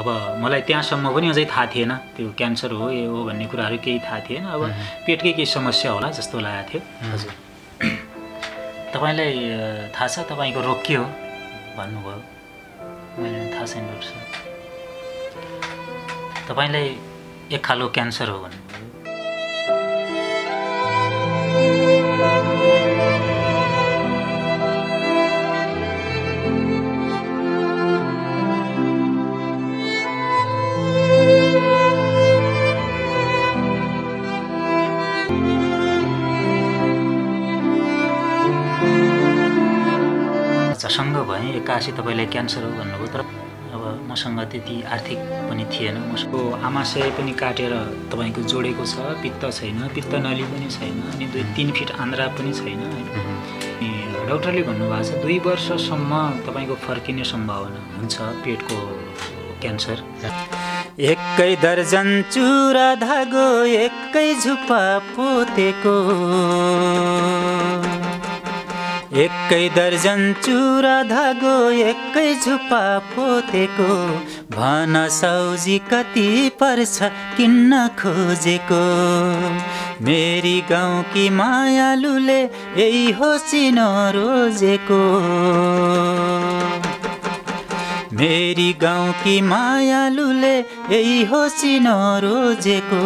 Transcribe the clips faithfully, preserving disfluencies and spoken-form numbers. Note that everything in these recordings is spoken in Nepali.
अब मलाई त्यहाँसम्म पनि अझै थाहा थिएन त्यो क्यान्सर हो यो हो भन्ने कुराहरु केही थाहा थिएन। अब पेटकै केही समस्या होला जस्तो लागेको थियो। हजुर तपाईलाई थाहा छ तपाईको रोग के हो भन्नु भयो? मैले थाहा छैन डाक्टर सर। तपाईलाई एक खालो क्यान्सर हो भन्नु भयो। संग भए एक्कासी तपाईलाई क्यान्सर हो भन्नुभयो। तर अब मसँग त्यति आर्थिक पनि थिएन। उसको आमाशय पनि काटेर तपाईको जोडेको छ, पित्त छैन, पित्त नली पनि छैन, अनि दुई तीन फिट आन्द्रा पनि छैन। डाक्टरले भन्नुभएको छ दुई वर्षसम्म तपाईको फर्किने सम्भावना हुन्छ पेटको क्यान्सर। एकै दर्जन चुरा धागो एकै झुपा पोतेको, एकै दर्जन चुरा धागो एकै झुपा पोतेको, भन सौजी कति पर्छ किन्न खोजेको, मेरी गाउँ की मायालुले यही हो चिनो रोजेको, मेरी गाउँ की मायालुले यही हो चिनो रोजेको,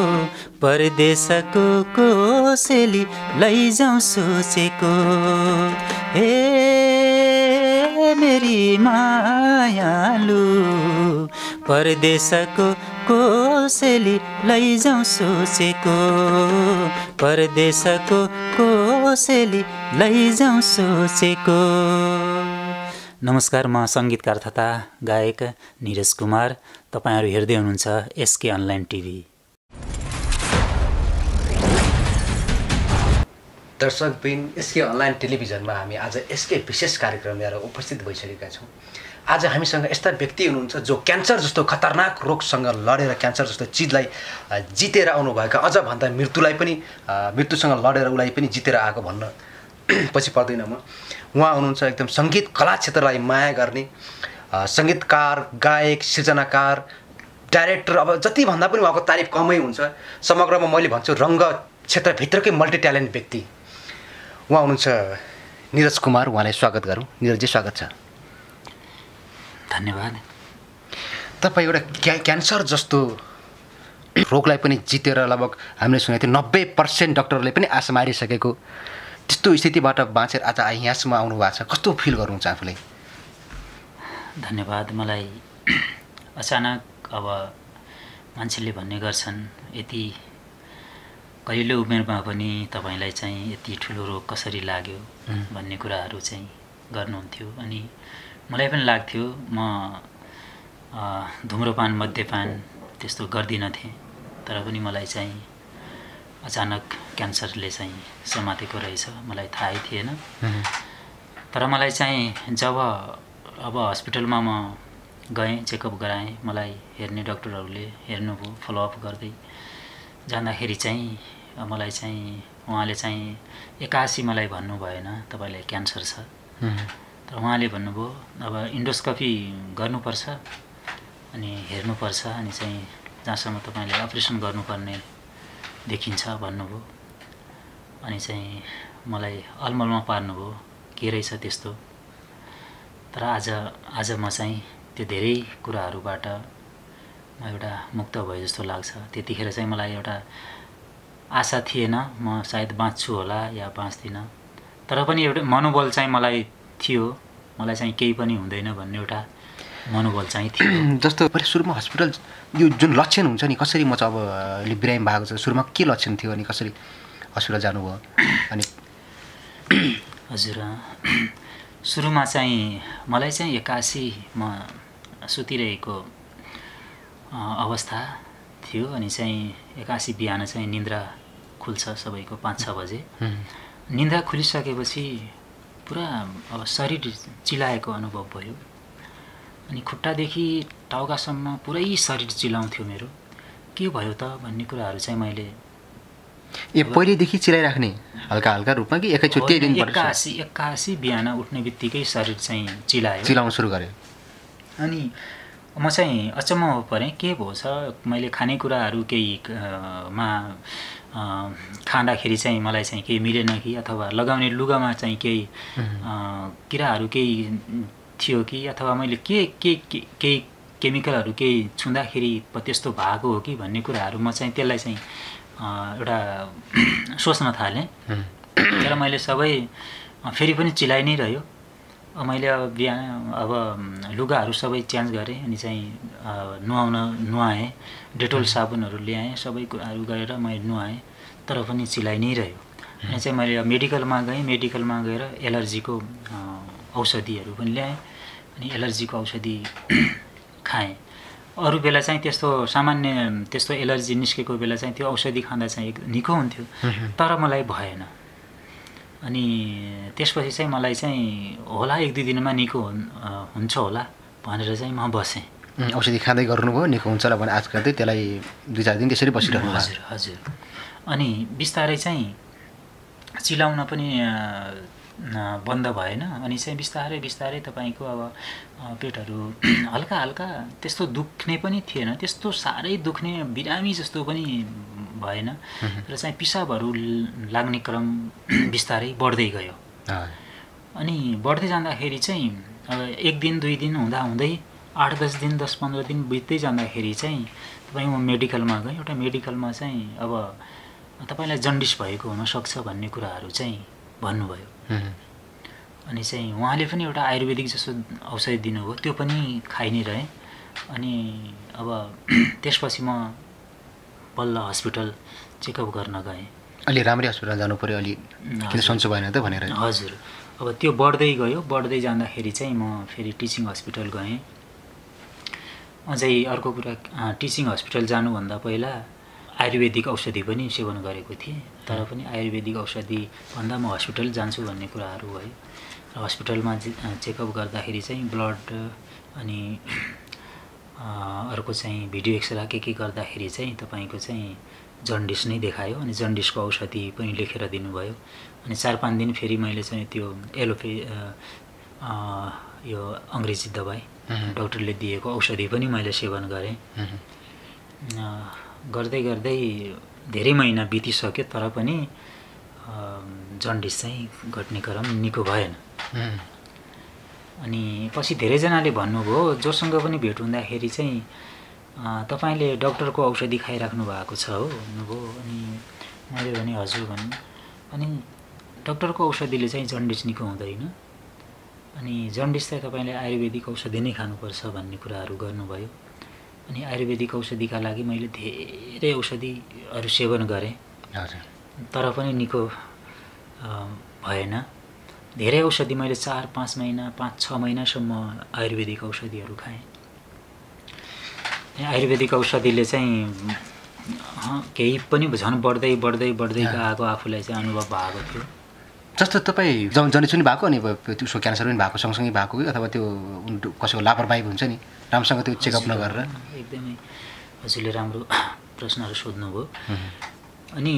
परदेशको कोसेली लैजाउँ सोचेको, हे मेरी मायालु परदेशको कोसेली लैजाउँ सोचेको, परदेशको कोसेली लैजाउँ सोचेको। नमस्कार, म संगीतकार तथा गायक नीरज कुमार। तपाईहरु हेर्दै हुनुहुन्छ एसके अनलाइन टिभी। दर्शकबिन एसके अनलाइन टेलिभिजन में हामी आज एसके विशेष कार्यक्रम लिएर उपस्थित भइसकेका छौं। आज हामीसँग यस्ता व्यक्ति हुनुहुन्छ जो क्यान्सर जस्तो खतरनाक रोगसँग लडेर क्यान्सर जस्तो चीजलाई जितेर आउनुभएका, अझ भन्दा मृत्युलाई पनि मृत्युसँग लडेर उलाई पनि जितेर आएको भन्न पछि पर्दैन। म उहाँ हुनुहुन्छ एकदम संगीत कला क्षेत्रलाई माया गर्ने संगीतकार, गायक, सृजनाकार, डाइरेक्टर। अब जति भन्दा पनि उहाँको तारिफ कमै हुन्छ। समग्रमा मैले भन्छु रंग क्षेत्र भित्रकै मल्टी ट्यालेन्ट व्यक्ति उहाँ हुनुहुन्छ नीरज कुमार। उहाँलाई स्वागत गरौँ। नीरजजी स्वागत छ। धन्यवाद। तपाईँ एउटा क्या क्यान्सर जस्तो रोगलाई पनि जितेर लगभग हामीले सुनेको थियौँ नब्बे पर्सेन्ट डक्टरले पनि आशा मारिसकेको त्यस्तो स्थितिबाट बाँचेर आज यहाँसम्म आउनु भएको छ। कस्तो फिल गर्नुहुन्छ आफूलाई? धन्यवाद। मलाई अचानक अब मान्छेले भन्ने गर्छन् यति कहिले उमेरमा पनि तपाईलाई चाहिँ यति ठुलो रोग कसरी लाग्यो भन्ने कुराहरु चाहिँ गर्नुहुन्थ्यो। अनि मलाई पनि लाग्थ्यो म धुम्रपान मध्यपान त्यस्तो गर्दिन थिएँ, तर पनि मलाई चाहिँ अचानक क्यान्सरले चाहिँ समातेको रहेछ। मलाई थाहै थिएन। तर मलाई चाहिँ जब अब हस्पिटलमा म गएँ, चेकअप गराएँ, मलाई हेर्ने डाक्टरहरूले हेर्नुभयो, फलोअप गर्दै जाँदाखेरि चाहिँ मलाई चाहिँ उहाँले चाहिँ एक्कासी मलाई भन्नु भएन तपाईलाई क्यान्सर छ, तर उहाँले भन्नुभयो अब एन्डोस्कोपी गर्नुपर्छ अनि हेर्नुपर्छ अनि चाहिँ जहाँसम्म तपाईले अपरेसन गर्नुपर्ने देखिन्छ भन्नुभयो। अनि चाहिँ मलाई अलमलमा पार्नुभयो के रहेछ त्यस्तो। तर आज आज म चाहिँ त्यो धेरै कुराहरुबाट म एउटा मुक्त भए जस्तो लाग्छ। त्यतिखेर चाहिँ मलाई एउटा आशा थिएन म सायद बाँच्छु होला या बाँच्दिनँ, तर पनि एउटा मनोबल चाहिँ मलाई थियो मलाई चाहिँ केही पनि हुँदैन भन्ने एउटा मनोबल चाहिँ थियो। जस्तो पहिले सुरुमा हस्पिटल यो जुन लक्षण हुन्छ नि कसरी म चाहिँ अब बिरामी भएको छ, सुरुमा के लक्षण थियो अनि कसरी हस्पिटल जानुभयो? अनि हजुर सुरुमा चाहिँ मलाई चाहिँ एक्कासी म सुतिरहेको अवस्था थियो। अनि चाहिँ एक्कासी बिहान चाहिँ निन्द्रा खुल्छ सबैको पाँच छ बजे। निन्द्रा खुलिसकेपछि पुरा अब शरीर चिलाएको अनुभव भयो। अनि खुट्टादेखि टाउकासम्म पुरै शरीर चिलाउँथ्यो मेरो। के भयो त भन्ने कुराहरू चाहिँ मैले ए पहिलेदेखि चिलाइराख्ने हल्का हल्का रूपमा कि एकैचोटि एक्कासी एक्कासी बिहान उठ्ने बित्तिकै शरीर चाहिँ चिलायो, चिलाउन सुरु गर्यो। अनि म चाहिँ अचम्म परेँ के भन्छ मैले खानेकुराहरू केही मा खाँदाखेरि चाहिँ मलाई चाहिँ केही मिलेन कि अथवा लगाउने लुगामा चाहिँ केही किराहरू केही थियो कि अथवा मैले के के केही केमिकलहरू केही छुँदाखेरि त्यस्तो भएको हो कि भन्ने कुराहरू म चाहिँ त्यसलाई चाहिँ एउटा सोच्न थालेँ। तर मैले सबै फेरि पनि चिलाइ नै रह्यो। मैले बिहान अब लुगाहरू सबै चेन्ज गरेँ अनि चाहिँ नुहाउन नुहाएँ, डेटोल साबुनहरू ल्याएँ, सबै कुराहरू गरेर मैले नुहाएँ तर पनि चिलाइ नै रह्यो। अनि चाहिँ मैले मेडिकलमा गएँ, मेडिकलमा गएर एलर्जीको औषधिहरू पनि ल्याएँ अनि एलर्जीको औषधि खाएँ। अरु बेला चाहिँ त्यस्तो सामान्य त्यस्तो एलर्जी निस्केको बेला चाहिँ त्यो औषधि खाँदा चाहिँ निको हुन्थ्यो तर मलाई भएन। अनि त्यसपछि चाहिँ मलाई चाहिँ होला एक दुई दिनमा निको हुन्छ होला भनेर चाहिँ म बसेँ। औषधि खाँदै गर्नुभयो निको हुन्छ होला भने आज गर्दै त्यसलाई दुई चार दिन त्यसरी बसिरहनु। हजुर हजुर। अनि बिस्तारै चाहिँ चिलाउन पनि बन्द भएन। अनि चाहिँ बिस्तारै बिस्तारै तपाईँको अब पेटहरू हल्का हल्का त्यस्तो दुख्ने पनि थिएन, त्यस्तो साह्रै दुख्ने बिरामी जस्तो पनि भएन र चाहिँ पिसाबहरू लाग्ने क्रम बिस्तारै बढ्दै गयो। अनि बढ्दै जाँदाखेरि चाहिँ अब एक दिन दुई दिन हुँदा हुँदै आठ दस दिन दस पन्ध्र दिन बित्दै जाँदाखेरि चाहिँ तपाईँ म मेडिकलमा गएँ। एउटा मेडिकलमा चाहिँ अब तपाईँलाई जन्डिस भएको हुनसक्छ भन्ने कुराहरू चाहिँ भन्नुभयो। अनि चाहिँ उहाँले पनि एउटा आयुर्वेदिक जस्तो औषधि दिनुभयो, त्यो पनि खाइ नै रहे। अनि अब त्यसपछि म बल्ल हस्पिटल चेकअप गर्न गएँ। अलि राम्रै हस्पिटल जानु पर्यो, अलि किन सन्चो भएन त भनेर। हजुर। अब त्यो बढ्दै गयो, बढ्दै जाँदाखेरि चाहिँ म फेरि टिचिङ हस्पिटल गएँ। अझै अर्को कुरा टिचिङ हस्पिटल जानुभन्दा पहिला आयुर्वेदिक औषधि पनि सेवन गरेको थिएँ तर पनि आयुर्वेदिक औषधि भन्दा म हस्पिटल जान्छु भन्ने कुराहरू भयो। र हस्पिटलमा चेकअप गर्दाखेरि चाहिँ ब्लड अनि अर्को चाहिँ भिडियो एक्सरे के के गर्दाखेरि चाहिँ तपाईँको चाहिँ जन्डिस नै देखायो। अनि जन्डिसको औषधि पनि लेखेर दिनुभयो। अनि चार पाँच दिन फेरि मैले चाहिँ त्यो एलोपे यो अङ्ग्रेजी दबाई डाक्टरले दिएको औषधि पनि मैले सेवन गरेँ। गर्दै गर्दै धेरै महिना बितिसक्यो तर पनि जन्डिस चाहिँ घट्ने क्रम निको भएन। अनि पछि धेरैजनाले भन्नुभयो, जोसँग पनि भेट हुँदाखेरि चाहिँ तपाईले डाक्टरको औषधि खाइराख्नु भएको छ हो भन्नुभयो। अनि मैले भने हजुर भन्नु। अनि डाक्टरको औषधिले चाहिँ जन्डिस निको हुँदैन, अनि जन्डिस चाहिँ तपाईले आयुर्वेदिक औषधि नै खानुपर्छ भन्ने कुराहरू गर्नुभयो। अनि आयुर्वेदिक औषधिका लागि मैले धेरै औषधिहरू सेवन गरेँ तर पनि निको भएन। धेरै औषधि मैले चार पाँच महिना पाँच छ महिनासम्म आयुर्वेदिक औषधिहरू खाएँ। आयुर्वेदिक औषधिले चाहिँ केही पनि झन् बढ्दै बढ्दै बढ्दै गएको आफूलाई चाहिँ अनुभव भएको थियो। जस्तो तपाईँ जन्डिस पनि भएको अनि उसको क्यान्सर पनि भएको सँगसँगै भएको कि अथवा त्यो कसैको लापरवाही हुन्छ नि राम्रोसँग त्यो चेकअप नगरेर। एकदमै हजुरले राम्रो प्रश्नहरू सोध्नुभयो। अनि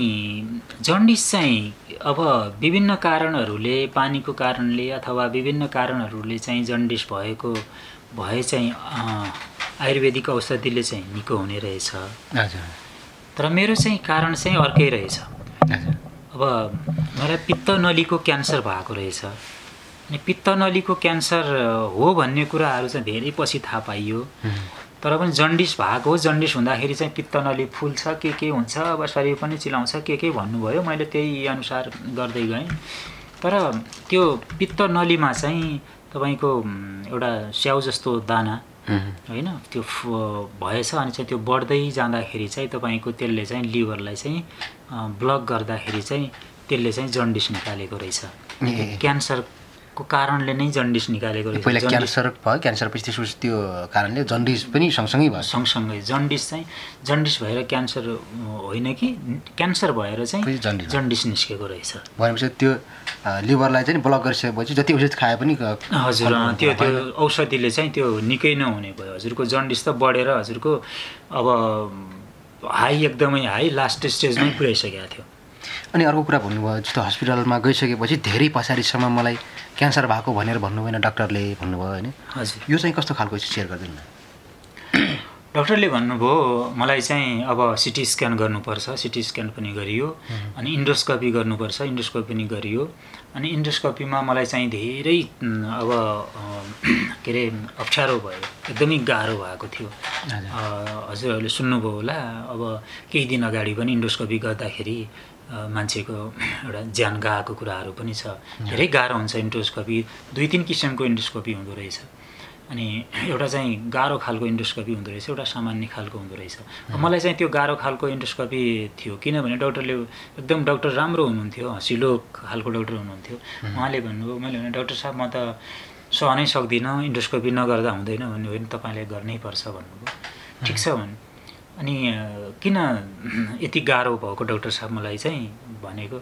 जन्डिस चाहिँ अब विभिन्न कारणहरूले पानीको कारणले अथवा विभिन्न कारणहरूले चाहिँ जन्डिस भएको भए चाहिँ आयुर्वेदिक औषधिले चाहिँ निको हुने रहेछ। हजुर। तर मेरो चाहिँ कारण चाहिँ अर्कै रहेछ। अब मलाई पित्तनलीको क्यान्सर भएको रहेछ। अनि पित्तनलीको क्यान्सर हो भन्ने कुराहरू चाहिँ धेरै पछि थाहा पाइयो तर पनि जन्डिस भएको जन्डिस हुँदाखेरि चाहिँ पित्तनली फुल्छ के के हुन्छ अब शरीर पनि चिलाउँछ के के भन्नुभयो। मैले त्यही अनुसार गर्दै गएँ तर त्यो पित्तनलीमा चाहिँ तपाईँको एउटा स्याउ जस्तो दाना होइन त्यो भएछ। अनि चाहिँ त्यो बढ्दै जाँदाखेरि चाहिँ तपाईँको त्यसले चाहिँ लिभरलाई चाहिँ ब्लक गर्दाखेरि चाहिँ त्यसले चाहिँ जन्डिस निकालेको रहेछ। क्यान्सर को कारणले नै जन्डिस निकालेको रहेछ। पहिला क्यान्सर भयो, क्यान्सर पछि त्यो कारणले जन्डिस पनि सँगसँगै भयो। सँगसँगै जन्डिस चाहिँ जन्डिस भएर क्यान्सर होइन कि क्यान्सर भएर चाहिँ जन्डिस निस्केको रहेछ। भनेपछि त्यो लिभरलाई चाहिँ ब्लक गरिसकेपछि जति औषधि खाए पनि हजुर त्यो त्यो औषधिले चाहिँ त्यो निकै नहुने भयो। हजुरको जन्डिस त बढेर हजुरको अब हाई एकदमै हाई लास्ट स्टेजमै पुर्याइसकेको थियो। अनि अर्को कुरा भन्नुभयो जस्तो हस्पिटलमा गइसकेपछि धेरै पछाडिसम्म मलाई क्यान्सर भएको भनेर भन्नुभएन डाक्टरले भन्नुभयो होइन। हजुर। यो चाहिँ कस्तो खालको सेयर गरिदिनु। डॉक्टरले भन्नुभयो मलाई चाहिँ अब सीटी स्क्यान गर्नुपर्छ, सीटी स्क्यान पनि गरियो अनि एन्डोस्कोपी गर्नुपर्छ, एन्डोस्कोपी पनि गरियो अनि एन्डोस्कोपीमा मलाई चाहिँ धेरै अब के रे अप्ठ्यारो भयो, एकदमै गाह्रो भएको थियो। हजुरहरुले सुन्नुभयो होला अब केही दिन अगाडि पनि एन्डोस्कोपी गर्दाखेरि मान्छेको एउटा ज्यान गएको कुराहरु पनि छ। धेरै गाह्रो हुन्छ एन्डोस्कोपी, दुई तीन किसिमको एन्डोस्कोपी हुँदो रहेछ अनि एउटा चाहिँ गाह्रो खालको एन्डोस्कोपी हुँदो रहेछ, एउटा सामान्य खालको हुँदो रहेछ। मलाई चाहिँ त्यो गाह्रो खालको एन्डोस्कोपी थियो किनभने डाक्टरले एकदम डाक्टर राम्रो हुनुहुन्थ्यो, हसिलो खालको डाक्टर हुनुहुन्थ्यो। उहाँले भन्नुभयो मैले भने डाक्टर साहब म त सहनै सक्दिन, एन्डोस्कोपी नगर्दा हुँदैन भन्नु होइन, तपाईले गर्नै पर्छ भन्नुभयो। ठीक छ भने अनि किन यति गाह्रो भएको डाक्टर साहब मलाई चाहिँ भनेको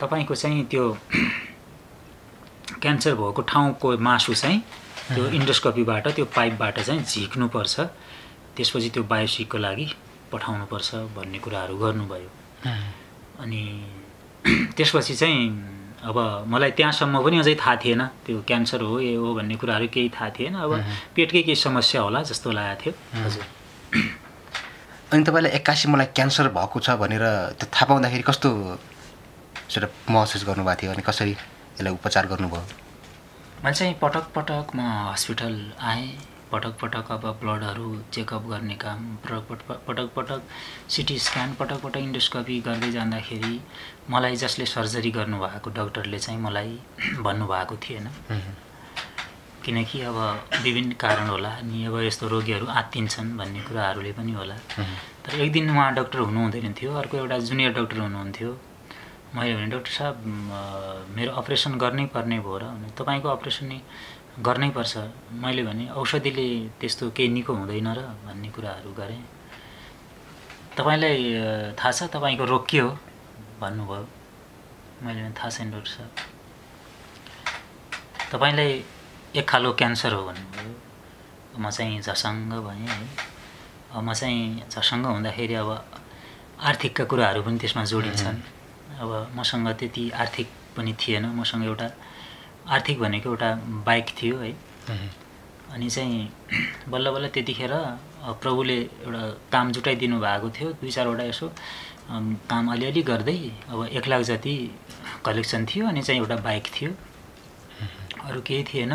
तपाईको चाहिँ त्यो क्यान्सर भएको ठाउँको मासु चाहिँ त्यो एन्डोस्कोपीबाट त्यो पाइपबाट चाहिँ झिक्नुपर्छ, त्यसपछि त्यो बायोप्सीको लागि पठाउनुपर्छ भन्ने कुराहरु गर्नुभयो। अनि त्यसपछि चाहिँ अब मलाई त्यहाँसम्म पनि अझै थाहा थिएन त्यो क्यान्सर हो ए हो भन्ने कुराहरु केही थाहा थिएन। अब पेटकै केही समस्या होला जस्तो लागेको थियो। हजुर अनि तपाईलाई एक्कासी मलाई क्यान्सर भएको छ भनेर त्यो थाहा पाउँदाखेरि कस्तो महसुस गर्नुभएको थियो अनि कसरी यसलाई उपचार गर्नुभयो? मैले चाहिँ पटक पटक म हस्पिटल आए, पटक पटक अब ब्लडहरु चेकअप गर्ने काम, पटक पटक पटक सीटी स्क्यान, पटक पटक एन्डोस्कोपी गर्दै जाँदाखेरि मलाई जसले सर्जरी गर्नुभएको डाक्टरले चाहिँ मलाई भन्नुभएको थिएन किनकि अब विभिन्न कारण होला नि, अब यस्तो रोगीहरु आत्तिन्छन् भन्ने कुराहरुले पनि होला। तर एक दिन उहाँ डाक्टर हुनुहुँदैन थियो, अर्को एउटा जुनियर डाक्टर हुनुहुन्थ्यो। मैले भने डाक्टर साहब मेरो अपरेसन गर्नै पर्ने भयो र अनि तपाईको अपरेसन नि गर्नै पर्छ। मैले भने औषधिले त्यस्तो केही निको हुँदैन र भन्ने कुराहरु गरे। तपाईलाई थाहा छ तपाईको रोग के हो भन्नुभयो। मैले भने थाहा छैन डाक्टर साहब। तपाईलाई एक खालको क्यान्सर हो भन्नुभयो। म चाहिँ झसङ्ग भएँ है, म चाहिँ झसङ्ग हुँदाखेरि अब आर्थिकका कुराहरु पनि त्यसमा जोडिन्छन्। अब मसँग त्यति आर्थिक पनि थिएन, मसँग एउटा आर्थिक भनेको एउटा बाइक थियो है। अनि चाहिँ बल्ल बल्ल त्यतिखेर प्रभुले एउटा काम जुटाइदिनु भएको थियो, दुई चारवटा यसो काम अलिअलि गर्दै अब एक लाख जति कलेक्सन थियो अनि चाहिँ एउटा बाइक थियो, अरु केही थिएन।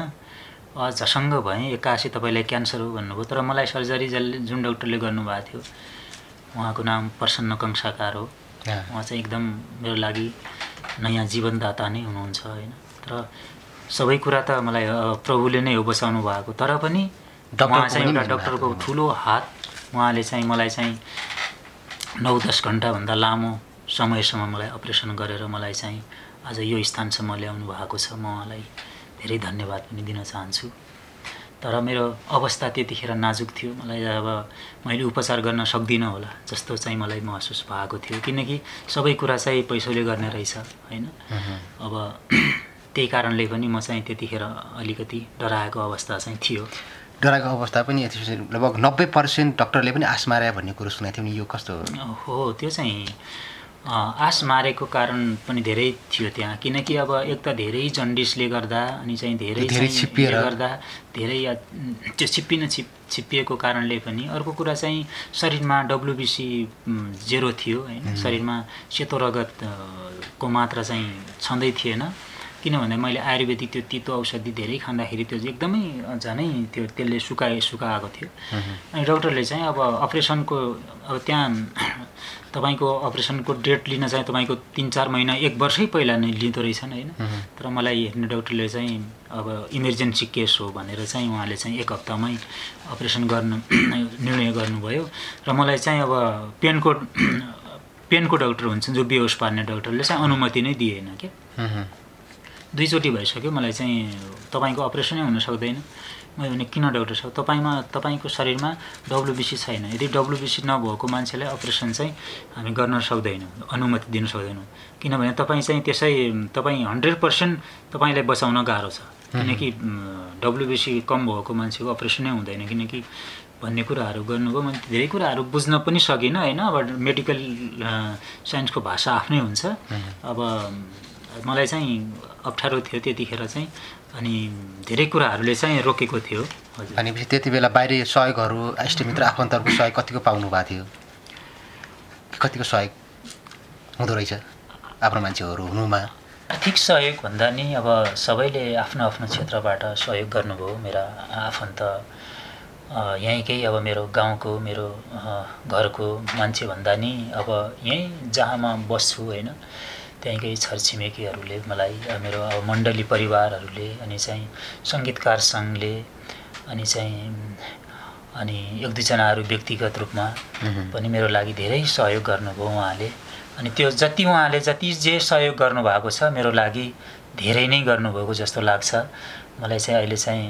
झसङ्ग भएँ, एक्कासी तपाईलाई क्यान्सर हो भन्नुभयो। तर मलाई सर्जरी जुन डाक्टरले गर्नुभएको थियो उहाँको नाम प्रसन्न कंसाकार हो। उहाँ चाहिँ एकदम मेरो लागि नयाँ जीवनदाता नै हुनुहुन्छ हैन। तर सबै कुरा त मलाई प्रभुले नै हो बचाउनु भएको, तर पनि उहाँ चाहिँ एउटा डाक्टरको ठूलो हात। उहाँले चाहिँ मलाई चाहिँ नौ दस घण्टा भन्दा लामो समयसम्म मलाई अपरेसन गरेर मलाई चाहिँ आज यो स्थानसम्म ल्याउनु भएको छ। म उहाँलाई धेरै धन्यवाद पनि दिन चाहन्छु। तर मेरो अवस्था त्यतिखेर नाजुक थियो, मलाई अब मैले उपचार गर्न सक्दिन होला जस्तो चाहिँ मलाई महसुस भएको थियो किनकि सबै कुरा चाहिँ पैसाले गर्ने रहेछ हैन। अब त्यही कारणले पनि म चाहिँ त्यतिखेर अलिकति डराएको अवस्था चाहिँ थियो। डराएको अवस्था पनि लगभग नब्बे पर्सेंट डाक्टरले पनि आश मारे भन्ने कुरो सुनाएको थियो नि, यो कस्तो हो? त्यो चाहिँ आश मारेको कारण पनि धेरै थियो त्यहाँ किनकि अब एक त धेरै जन्डिसले गर्दा अनि चाहिँ धेरै धेरै छिप्पिएर गर्दा धेरै त्यो छिप्पिन छिप छिप्पिएको कारणले पनि, अर्को कुरा चाहिँ शरीरमा डब्ल्यूबीसी शून्य थियो हैन, शरीरमा सेतो रगतको मात्रा चाहिँ छँदै थिएन किनभने मैले आयुर्वेदिक त्यो तीतो औषधि धेरै खाँदाखेरि त्यो एकदमै झनै त्यो त्यसले सुकाए सुकाएको थियो। अनि डाक्टरले चाहिँ अब अपरेसनको अब त्यहाँ तपाईको अपरेसनको डेट लिन चाहिँ तपाईको तीन चार महिना एक वर्षै पहिला नै लिँदो रहेछन् हैन। तर मलाई हेर्ने डाक्टरले चाहिँ अब इमर्जेन्सी केस हो भनेर चाहिँ उहाँले चाहिँ एक हप्तामै अपरेसन गर्न निर्णय गर्नुभयो। र मलाई चाहिँ अब पेनको पेनको डाक्टर हुन्छन् जो बेहोस पार्ने डाक्टरले चाहिँ अनुमति नै दिएन के। दुईचोटी भइसक्यो मलाई चाहिँ तपाईको अपरेसनै हुन सक्दैन। मैले भने किन डाक्टर साहब? तपाईमा तपाईको शरीरमा डब्ल्यूबीसी छैन, यदि डब्ल्यूबीसी नभएको मान्छेलाई अपरेसन चाहिँ हामी गर्न सक्दैनौँ, अनुमति दिन सक्दैनौँ किनभने तपाई चाहिँ त्यसै तपाई हन्ड्रेड पर्सेंट तपाईलाई बचाउन गाह्रो छ किनकि डब्ल्यूबीसी कम भएको मान्छेको अपरेसनै हुँदैन किनकि भन्ने कुराहरु गर्नुभयो। मैले धेरै कुराहरु बुझ्न पनि सकिन हैन। अब मेडिकल साइन्सको भाषा आफ्नै हुन्छ। अब मलाई चाहिँ अप्ठारो थियो त्यतिखेर चाहिँ अनि धेरै कुराहरुले चाहिँ रोकेको थियो हजुर। अनि त्यतिबेला बाहिरी सहयोगहरु एसटी मित्र आफन्तहरुको सहयोग कतिको पाउनु भएको थियो? कतिको सहयोग हुँदो रहेछ आफ्नो मान्छेहरु हुनुमा? आर्थिक सहयोग भन्दा नि अब सबैले आफ्नो आफ्नो क्षेत्रबाट सहयोग गर्नुभयो। मेरा आफन्त यहीँकै अब मेरो गाउँको मेरो घरको मान्छे भन्दा नि अब यही जहाँ म बस्छु हैन त्यहीँकै छरछिमेकीहरुले मलाई मेरो मण्डली परिवारहरुले अनि चाहिँ संगीतकार संघले अनि चाहिँ अनि एक दुई जनाहरु व्यक्तिगत रूपमा पनि मेरो लागि धेरै सहयोग गर्नुभयो उहाँले। अनि त्यो जति उहाँले जति जे सहयोग गर्नु भएको छ मेरो लागि धेरै नै गर्नु भएको जस्तो लाग्छ मलाई चाहिँ। अहिले चाहिँ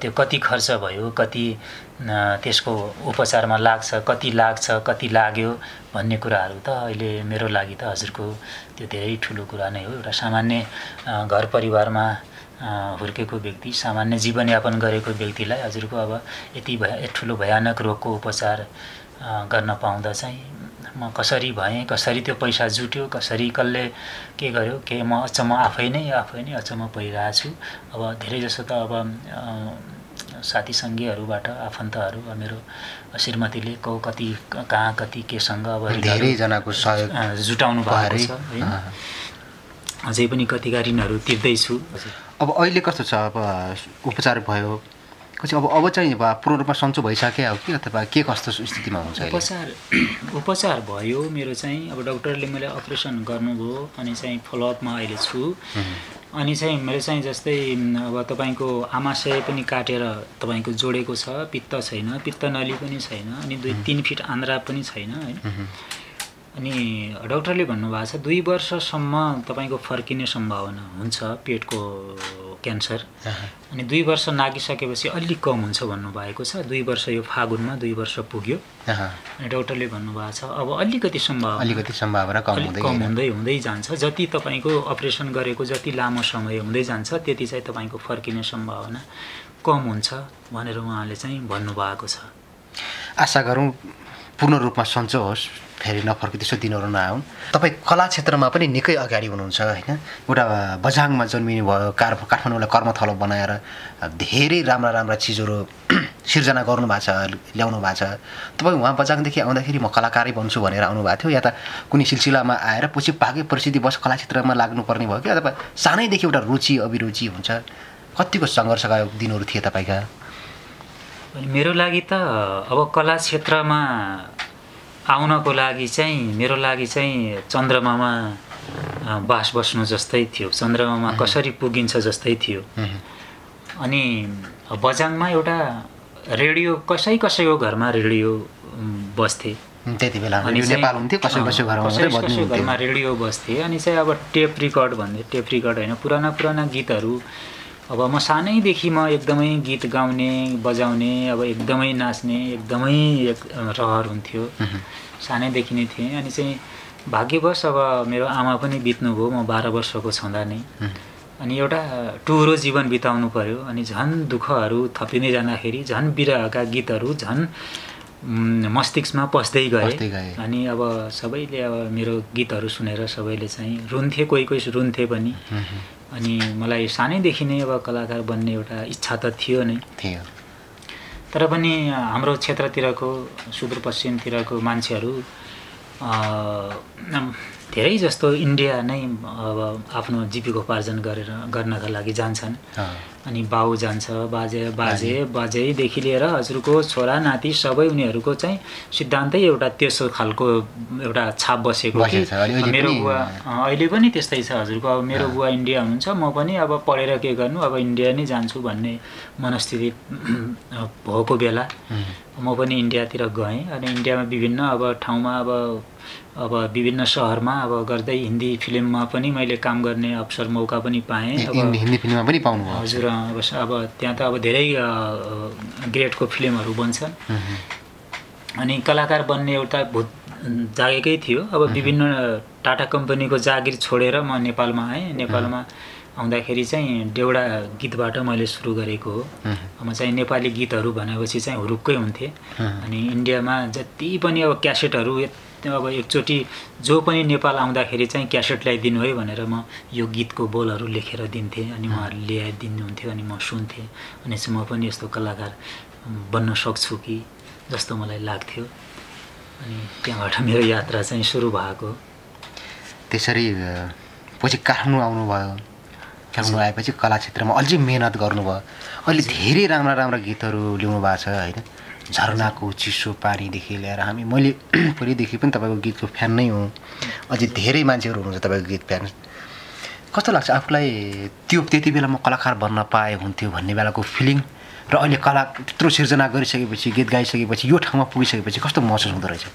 त्यो कति खर्च भयो, कति त्यसको उपचारमा लाग्छ, कति लाग्छ, कति लाग्यो भन्ने कुराहरु त अहिले मेरो लागि त हजुरको त्यो धेरै ठूलो कुरा नै हो। एउटा सामान्य घर परिवारमा हुर्केको व्यक्ति, सामान्य जीवनयापन गरेको व्यक्तिलाई हजुरको अब यति ठूलो भयानक रोगको उपचार गर्न पाउँदा चाहिँ म कसरी भएँ, कसरी त्यो पैसा जुट्यो, कसरी कल्ले के गर्यो के म अचम्म आफै नै आफै नै अचम्म परिरहेको छु। अब धेरै जसो त अब साथी संगीहरुबाट आफन्तहरु मेरो श्रीमतीले को कति कहाँ कति के सँग अब धेरै जनाको सहयोग जुटाउनु भएको छ हैन। अझै पनि कतिका ऋणहरु तिर्दै छु। अब अहिले कस्तो छ? अब उपचार भयो पछि अब अब चाहिँ पूर्ण रूपमा सन्चो भइसक्यो कि अथवा के कस्तो स्थितिमा हुन्छ? उपचार उपचार भयो मेरो चाहिँ। अब डाक्टरले मैले अपरेसन गर्नुभयो अनि चाहिँ फलोअपमा अहिले छु। अनि चाहिँ मेरो चाहिँ जस्तै अब तपाईको आमाशय पनि काटेर तपाईको जोडेको छ, पित्त छैन, पित्त नली पनि छैन, अनि दुई तीन फिट आन्द्रा पनि छैन हैन। अनि डाक्टरले भन्नुभएको छ दुई वर्षसम्म तपाईको फर्किने सम्भावना हुन्छ पेटको क्यान्सर, अनि दुई वर्ष नागिसकेपछि अलि कम हुन्छ भन्नु भएको छ। दुई वर्ष यो फागुनमा दुई वर्ष पुग्यो अनि डाक्टरले भन्नु भएको छ अब अलिकति सम्भावना अलिकति सम्भावना कम हुँदै कम हुँदै हुँदै जान्छ। जति तपाईको अपरेसन गरेको जति लामो समय हुँदै जान्छ त्यति चाहिँ तपाईको फर्किने सम्भावना कम हुन्छ भनेर उहाँले चाहिँ भन्नु भएको छ। आशा गरौँ पूर्ण रूपमा सन्चो होस्, फेरि नफर्की त्यस्तो दिनहरु नआउन्। तपाई कला क्षेत्रमा पनि निकै अगाडि हुनुहुन्छ हैन। एउटा बझाङमा जन्मिनु भयो, काठमाडौँलाई कर्मथलो बनाएर धेरै राम्रा राम्रा चीजहरु सिर्जना गर्नु भएको छ, ल्याउनु भएको छ। तपाई वहाँ बझाङदेखि आउँदाखेरि म कलाकारै बन्छु भनेर आउनु भएको थियो या त कुनै सिलसिलामा आएर पछि पाके परिस्थितिवश कला क्षेत्रमा लाग्नुपर्ने भयो कि अथवा सानैदेखि एउटा रुचि अभिरुचि हुन्छ? कतिको संघर्षका दिनहरु थिए तपाईका? मेरो लागि त अब कला क्षेत्रमा आउनको लागि चाहिँ मेरो लागि चाहिँ चन्द्रमामा बास बस्नु जस्तै थियो, चन्द्रमामा कसरी पुगिन्छ जस्तै थियो। अनि बझाङमा एउटा रेडियो कसै कसैको घरमा रेडियो बस्थे त्यतिबेला, अनि नेपाल हुन्थ्यो कसै कसैको घरमा कसै घरमा रेडियो बस्थे। अनि चाहिँ अब टेप रिकर्ड भन्दै टेप रिकर्ड हैन, पुराना पुराना गीतहरु। अब म सानैदेखि म एकदमै गीत गाउने बजाउने अब एकदमै नाच्ने एकदमै एक रहर हुन्थ्यो, सानैदेखि नै थिएँ। अनि चाहिँ भाग्यवश अब मेरो आमा पनि बित्नुभयो म बाह्र वर्षको छँदा नै। अनि एउटा टुरो जीवन बिताउनु पर्यो, अनि झन् दुःखहरू थपिँदै जाँदाखेरि झन् विरहका गीतहरू झन् मस्तिष्कमा पस्दै गए। अनि अब सबैले अब मेरो गीतहरू सुनेर सबैले चाहिँ रुन्थे, कोही कोही रुन्थे पनि। अनि मलाई सानैदेखि नै अब कलाकार बन्ने एउटा इच्छा त थियो नै थियो, तर पनि हाम्रो क्षेत्रतिरको सुदूरपश्चिमतिरको मान्छेहरू धेरै जस्तो इन्डिया नै अब आफ्नो जीविकोपार्जन गरेर गर्नका लागि जान्छन्। अनि बाउ जान्छ, बाजे बाजे बाजेदेखि लिएर हजुरको छोरा नाति सबै उनीहरूको चाहिँ सिद्धान्तै एउटा त्यसो खालको एउटा छाप बसेको कि मेरो बुवा अहिले पनि त्यस्तै छ हजुरको। अब मेरो बुवा इन्डिया हुनुहुन्छ, म पनि अब पढेर के गर्नु अब इन्डिया नै जान्छु भन्ने मनस्थिति भएको बेला म पनि इन्डियातिर गएँ। अनि इन्डियामा विभिन्न अब ठाउँमा अब अब विभिन्न शहरमा अब गर्दै हिन्दी फिल्ममा पनि मैले काम गर्ने अवसर मौका पनि पाएँ। अब हिन्दी फिल्ममा पनि पाउनु भयो हजुर? अवश्य। अब त्यहाँ त अब धेरै ग्रेडको फिल्महरू बन्छन्। अनि कलाकार बन्ने एउटा भूत जागेकै थियो। अब विभिन्न टाटा कम्पनीको जागिर छोडेर म नेपालमा आएँ। नेपालमा आउँदाखेरि चाहिँ डेउडा गीतबाट मैले सुरु गरेको हो। म चाहिँ नेपाली गीतहरू भनेपछि चाहिँ हुरुक्कै हुन्थे। अनि इन्डियामा जति पनि अब क्यासेटहरू अब एकचोटी जो पनि नेपाल आउँदाखेरि चाहिँ क्यासेट ल्याइदिनु है भनेर म यो गीतको बोलहरु लेखेर दिन्थे अनि उहाँहरुले ल्याइदिनु हुन्थ्यो अनि म सुन्थे अनि म पनि यस्तो कलाकार बन्न सक्छु कि जस्तो मलाई लाग्थ्यो अनि त्यहाँबाट मेरो यात्रा चाहिँ सुरु भएको। त्यसरी पछि काठमाडौँ आउनु भयो। काठमाडौँ आएपछि कला क्षेत्रमा अझै मेहनत गर्नु भयो। अहिले धेरै राम्रा राम्रा गीतहरु ल्याउनु भएको छ हैन। झरना को चिसो पानी देखि ल्याएर हामी मैले पहिले देखि पनि तपाईको गीतको फ्यान नै हुँ। अझै धेरै मान्छेहरु हुनुहुन्छ तपाईको गीत फ्यान। कस्तो लाग्छ आफुलाई त्यो त्यतिबेला म कलाकार बन्न पाए हुन्थ्यो भन्ने बेलाको फिलिङ र अहिले कला त्यत्रो सिर्जना गरिसकेपछि गीत गाइसकेपछि यो ठाउँमा पुगिसकेपछि कस्तो महसुस हुँदो रहेछ?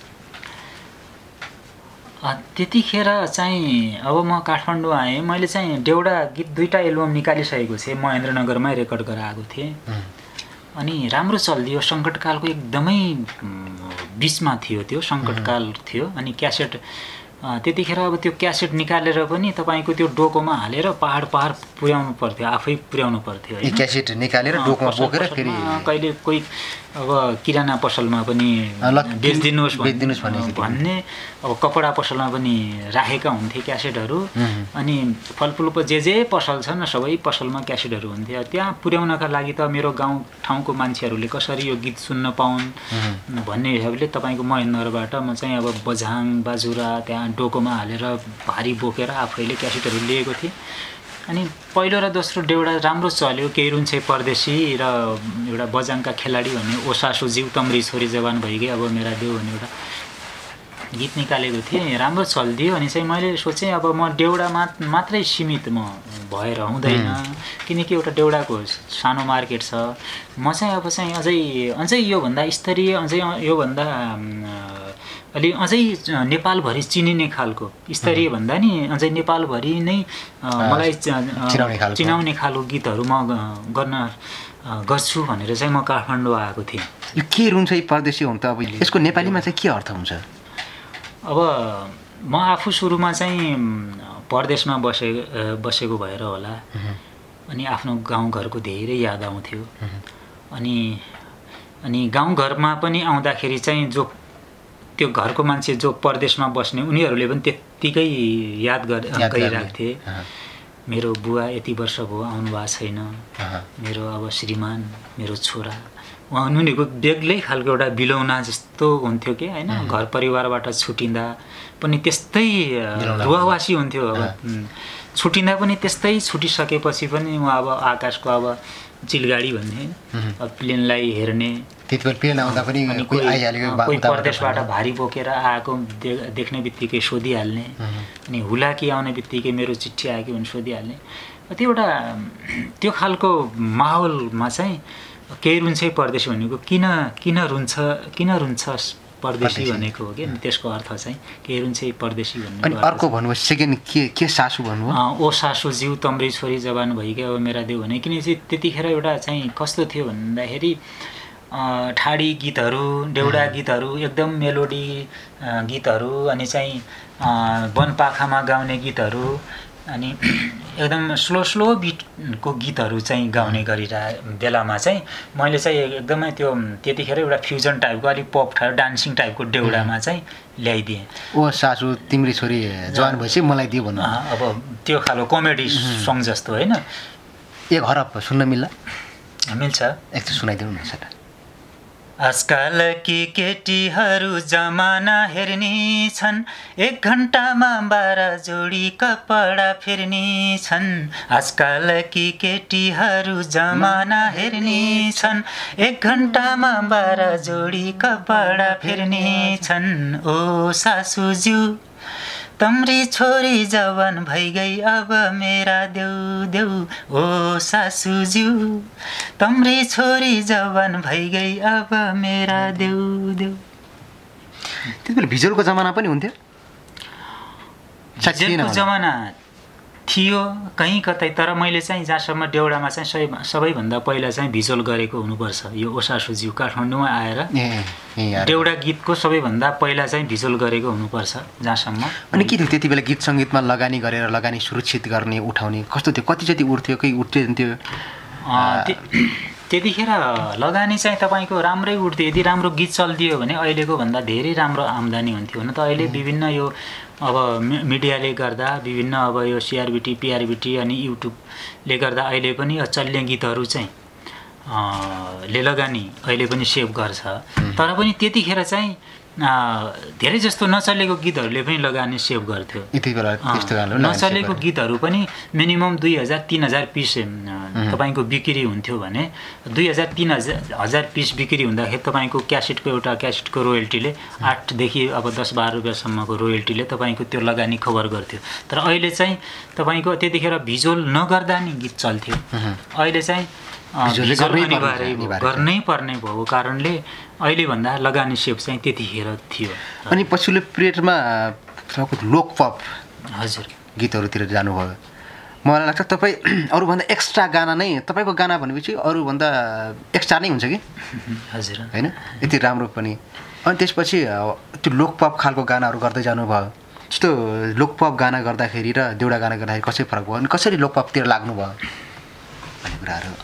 त्यतिखेर चाहिँ अब म काठमाडौँ आएँ। मैले चाहिँ डेउडा गीत दुईटा एल्बम निकालिसकेको थिएँ। महेन्द्रनगरमै रेकर्ड गराएको थिएँ अनि राम्रो चल्दियो। संकटकालको एकदमै बीचमा थियो त्यो संकटकाल थियो अनि क्यासेट त्यतिखेर अब त्यो क्यासेट निकालेर पनि तपाईको त्यो डोकोमा हालेर पहाड पहाड पुर्याउनु पर्थ्यो आफै पुर्याउनु पर्थ्यो हैन। क्यासेट निकालेर डोकोमा बोकेर फेरि कहिले कोही अब किराना पसलमा पनि बेच्दिनुस् बेच्दिनुस् भन्ने अब कपडा पसलमा पनि राखेका हुन्थे क्यासेटहरु अनि फलफुलको जे जे पसल छन् सबै पसलमा क्यासेटहरु हुन्थे। त्यहाँ पुर्याउनका लागि त मेरो गाउँ ठाउँको मान्छेहरुले कसरी यो गीत सुन्न पाउन् भन्ने हिसाबले तपाईको महेन्द्रनगरबाट म चाहिँ अब बझाङ बाजुरा त्यहाँ डोकोमा हालेर भारी बोकेर आफैले क्यासेटहरु लिएको थिए। अनि पहिलो र दोस्रो डेउडा राम्रो चल्यो। केरुन चाहिँ परदेशी र एउटा बजाङका खेलाडी भन्ने ओसासु जिउ तम्री छोरी जवान भइगयो अब मेरा देउ भन्ने एउटा गीत निकालेको थिएँ राम्रो चल्दियो। अनि चाहिँ मैले सोचेँ अब म डेउडा मात्रै सीमित म भएर हुँदैन किनकि एउटा डेउडाको सानो मार्केट छ। म चाहिँ अब चाहिँ अझै अझै यो भन्दा स्तरीय अझै यो भन्दा अलि अझै नेपालभरि चिनिने खालको स्तरीय भन्दा नि अझै नेपालभरि नै मलाई चिनाउने खालको गीतहरु म गर्न गर्छु भनेर चाहिँ म काठमाडौँ आएको थिएँ। यो के रुन्छ यो परदेशी हुन्छ अब यसको नेपालीमा चाहिँ के अर्थ हुन्छ? अब म आफू सुरुमा चाहिँ परदेशमा बसे बसेको भएर होला अनि आफ्नो गाउँघरको धेरै याद आउँथ्यो अनि अनि गाउँघरमा पनि आउँदाखेरि चाहिँ जो त्यो घरको मान्छे जो परदेशमा बस्ने उनीहरूले पनि त्यतिकै याद गरिराख्थे। मेरो बुवा यति वर्ष भयो आउनु भएको छैन मेरो अब श्रीमान मेरो छोरा उहाँ उनीहरूको बेग्लै खालको एउटा बिलौना जस्तो हुन्थ्यो कि हैन। घर परिवारबाट छुटिँदा पनि त्यस्तै रुवावासी हुन्थ्यो। अब छुटिँदा पनि त्यस्तै छुटिसकेपछि पनि उहाँ अब आकाशको अब चिलगाडी भन्ने अब प्लेनलाई हेर्ने त्यतिबेला प्लेन आउँदा पनि कोही आइहाल्यो कोही परदेशबाट भारी बोकेर आएको देख्ने बित्तिकै सोधिहाल्ने अनि हुलाकी आउने बित्तिकै मेरो चिठी आयो कि उनी सोधिहाल्ने त्यो एउटा त्यो खालको माहौलमा चाहिँ केही रुन्छै परदेशी भनेको किन किन रुन्छ किन रुन्छ परदेशी भनेको हो कि त्यसको अर्थ चाहिँ केही रुन्छै परदेशी भन्नु। अनि अर्को भन्नु सेकेन्ड के के सासु भन्नु ओ सासु जिउ तम्री छोरी जवान भइगयो अब मेरा देउ भने किनकि त्यतिखेर एउटा चाहिँ कस्तो थियो भन्दाखेरि ठाडी गीतहरु डेउडा गीतहरु एकदम मेलोडी गीतहरु अनि चाहिँ वनपाखामा गाउने गीतहरु अनि एकदम स्लो स्लो बीटको गीतहरु चाहिँ गाउने गरिरा बेलामा चाहिँ मैले चाहिँ एकदमै त्यो त्यतिखेर एउटा फ्युजन टाइपको अलि पप टाइप डान्सिङ टाइपको डेउडामा चाहिँ ल्याइदिएँ। ओ सासु तिम्री छोरी जवान भएपछि मलाई दियो भन्नु अब त्यो खालको कमेडी सङ जस्तो हैन। एक हरफ सुन्न मिल्ला? मिल्छ एकछिन सुनाइदिनु न सर। आजकल की केटीहरू जमाना हेर्नी छन् एक घण्टामा बाह्र जोडी कपडा फेर्नी छन्। आजकल की केटीहरू जमाना हेर्नी छन् एक घण्टामा बाह्र जोडी कपडा फेर्नी छन्। ओ सासूज्यू तम्री छोरी जवान भई गई अब मेरा देउ देउ ओ सासूज्यू तम्री छोरी जवान भई गई अब मेरा देउ देउ। त्यतिबेला भिजुअलको जमाना पनि हुन्थ्यो। भिजुअलको जमाना थियो कहीँ कतै तर मैले चाहिँ जहाँसम्म डेउडामा चाहिँ सबैभन्दा पहिला चाहिँ भिजुअल गरेको हुनुपर्छ। यो ओसासुज्यू काठमाडौँमा आएर डेउडा गीतको सबैभन्दा पहिला चाहिँ भिजुअल गरेको हुनुपर्छ जहाँसम्म। अनि के थियो त्यतिबेला गीत संगीतमा लगानी गरेर लगानी सुरक्षित गर्ने उठाउने कस्तो थियो? कति जति उठ्थ्यो कहीँ उठ्थ्यो त्यो त्यतिखेर लगानी चाहिँ तपाईको राम्रै उठ्थ्यो। यदि राम्रो गीत चलदियो भने अहिलेको भन्दा धेरै राम्रो आम्दानी हुन्थ्यो हैन त। अहिले विभिन्न यो अब मिडियाले गर्दा विभिन्न अब यो सीआरबीटी पीआरबीटी अनि युट्युबले गर्दा अहिले पनि चल्ने गीतहरु चाहिँ ले लगानी अहिले पनि सेभ गर्छ। तर पनि त्यतिखेर चाहिँ धेरै जस्तो नचलेको गीतहरुले पनि लगानी सेभ गर्थ्यो। यति बेला त्यस्तो गाना नचलेको गीतहरु पनि मिनिमम दुई हजार तीन हजार पीस तपाईको बिक्री हुन्थ्यो भने दुई हजार तीन हजार पीस बिक्री हुँदाखेरि तपाईको क्यासेटको एउटा क्यासेटको रोयल्टीले आठ देखि अब दस बाह्र रुपैयाँ सम्मको रोयल्टीले तपाईको त्यो लगानी कभर गर्थ्यो। तर अहिले चाहिँ तपाईको त्यतिखेर भिजुअल नगर्दा नि गीत चल्थ्यो। अहिले चाहिँ भिजुअल गर्नै पर्ने भएको कारणले अहिले भन्दा लगानी सेप चाहिँ त्यतिखेर थियो। अनि पछिल्लो पिरियडमा लोक पप हजुर गीतहरुतिर जानुभयो। मलाई लाग्छ तपाई अरु भन्दा एक्स्ट्रा गाना नै तपाईको गाना भनेपछि अरु भन्दा एक्स्ट्रा नै हुन्छ कि हजुर हैन, यति राम्रो पनि। अनि त्यसपछि त्यो लोक पप खालको गानाहरु गर्दै जानुभयो। जस्तो लोक पप गाना गर्दाखेरि र देउडा गाना गर्दाखेरि कसरी फरक भयो अनि कसरी लोक पपतिर लाग्नु भयो?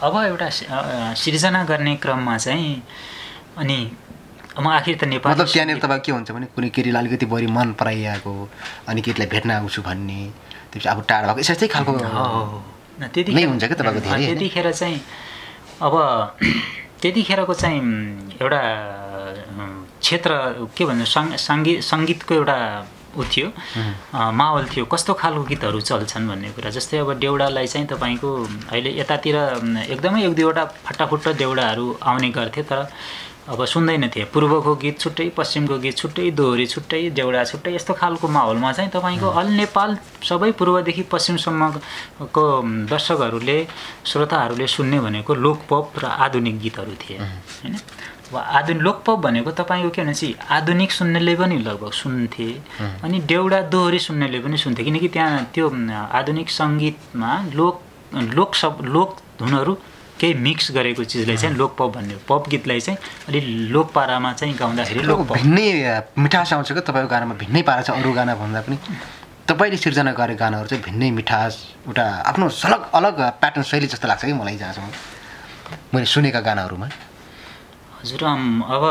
अब एउटा सिर्जना गर्ने क्रममा चाहिँ अनि म आखिर त नेपाल मतलब त्यहाँ नि तपाई के हुन्छ भने कुनै केटीलाई अलिकति बढी मन पराइएको अनि केटीलाई भेट्न आउँछु भन्ने त्यसपछि अब टाढा भएको यसै खालको त्यतिखेर हुन्छ के तपाईको धेरै। त्यतिखेर चाहिँ अब त्यतिखेरको चाहिँ एउटा क्षेत्र के भन्नु संगीत संगीतको एउटा उ थियो माहौल थियो। कस्तो खालको गीतहरु चल्छन् भन्ने कुरा जस्तै अब देउडालाई चाहिँ तपाईको अहिले यतातिर एकदमै एक दुईवटा फटाफट देउडाहरु आउने गर्थे तर अब सुन्दैन थिए। पूर्वको गीत छुट्टै, पश्चिमको गीत छुट्टै, दोहोरी छुट्टै, देउडा छुट्टै, यस्तो खालको माहौलमा चाहिँ तपाईको अल नेपाल सबै पूर्वदेखि पश्चिमसम्मको दर्शकहरुले श्रोताहरुले सुन्ने भनेको लोकपप र आधुनिक गीतहरु थिए हैन। वा आधुनिक लोकपप भनेको तपाईको के भनेपछि आधुनिक सुन्नेले पनि लगभग सुन्थे अनि देउडा दोहोरी सुन्नेले पनि सुन्थे किनकि त्यहाँ त्यो आधुनिक संगीतमा लोक लोक सब लोक धुनहरु केही मिक्स गरेको चीजलाई चाहिँ लोकपप भन्ने पप गीतलाई चाहिँ अलि लोक पारामा चाहिँ गाउँदाखेरि लोकपप भिन्नै मिठास आउँछ के तपाईको गानामा भिन्नै पारा छ अरु गाना भन्दा पनि। तपाईले सिर्जना गरे गानाहरु चाहिँ भिन्नै मिठास एउटा आफ्नो अलग अलग प्याटर्न शैली जस्तो लाग्छ कि मलाई जहाँसम्म मैले सुनेका गानाहरुमा हजुर। अब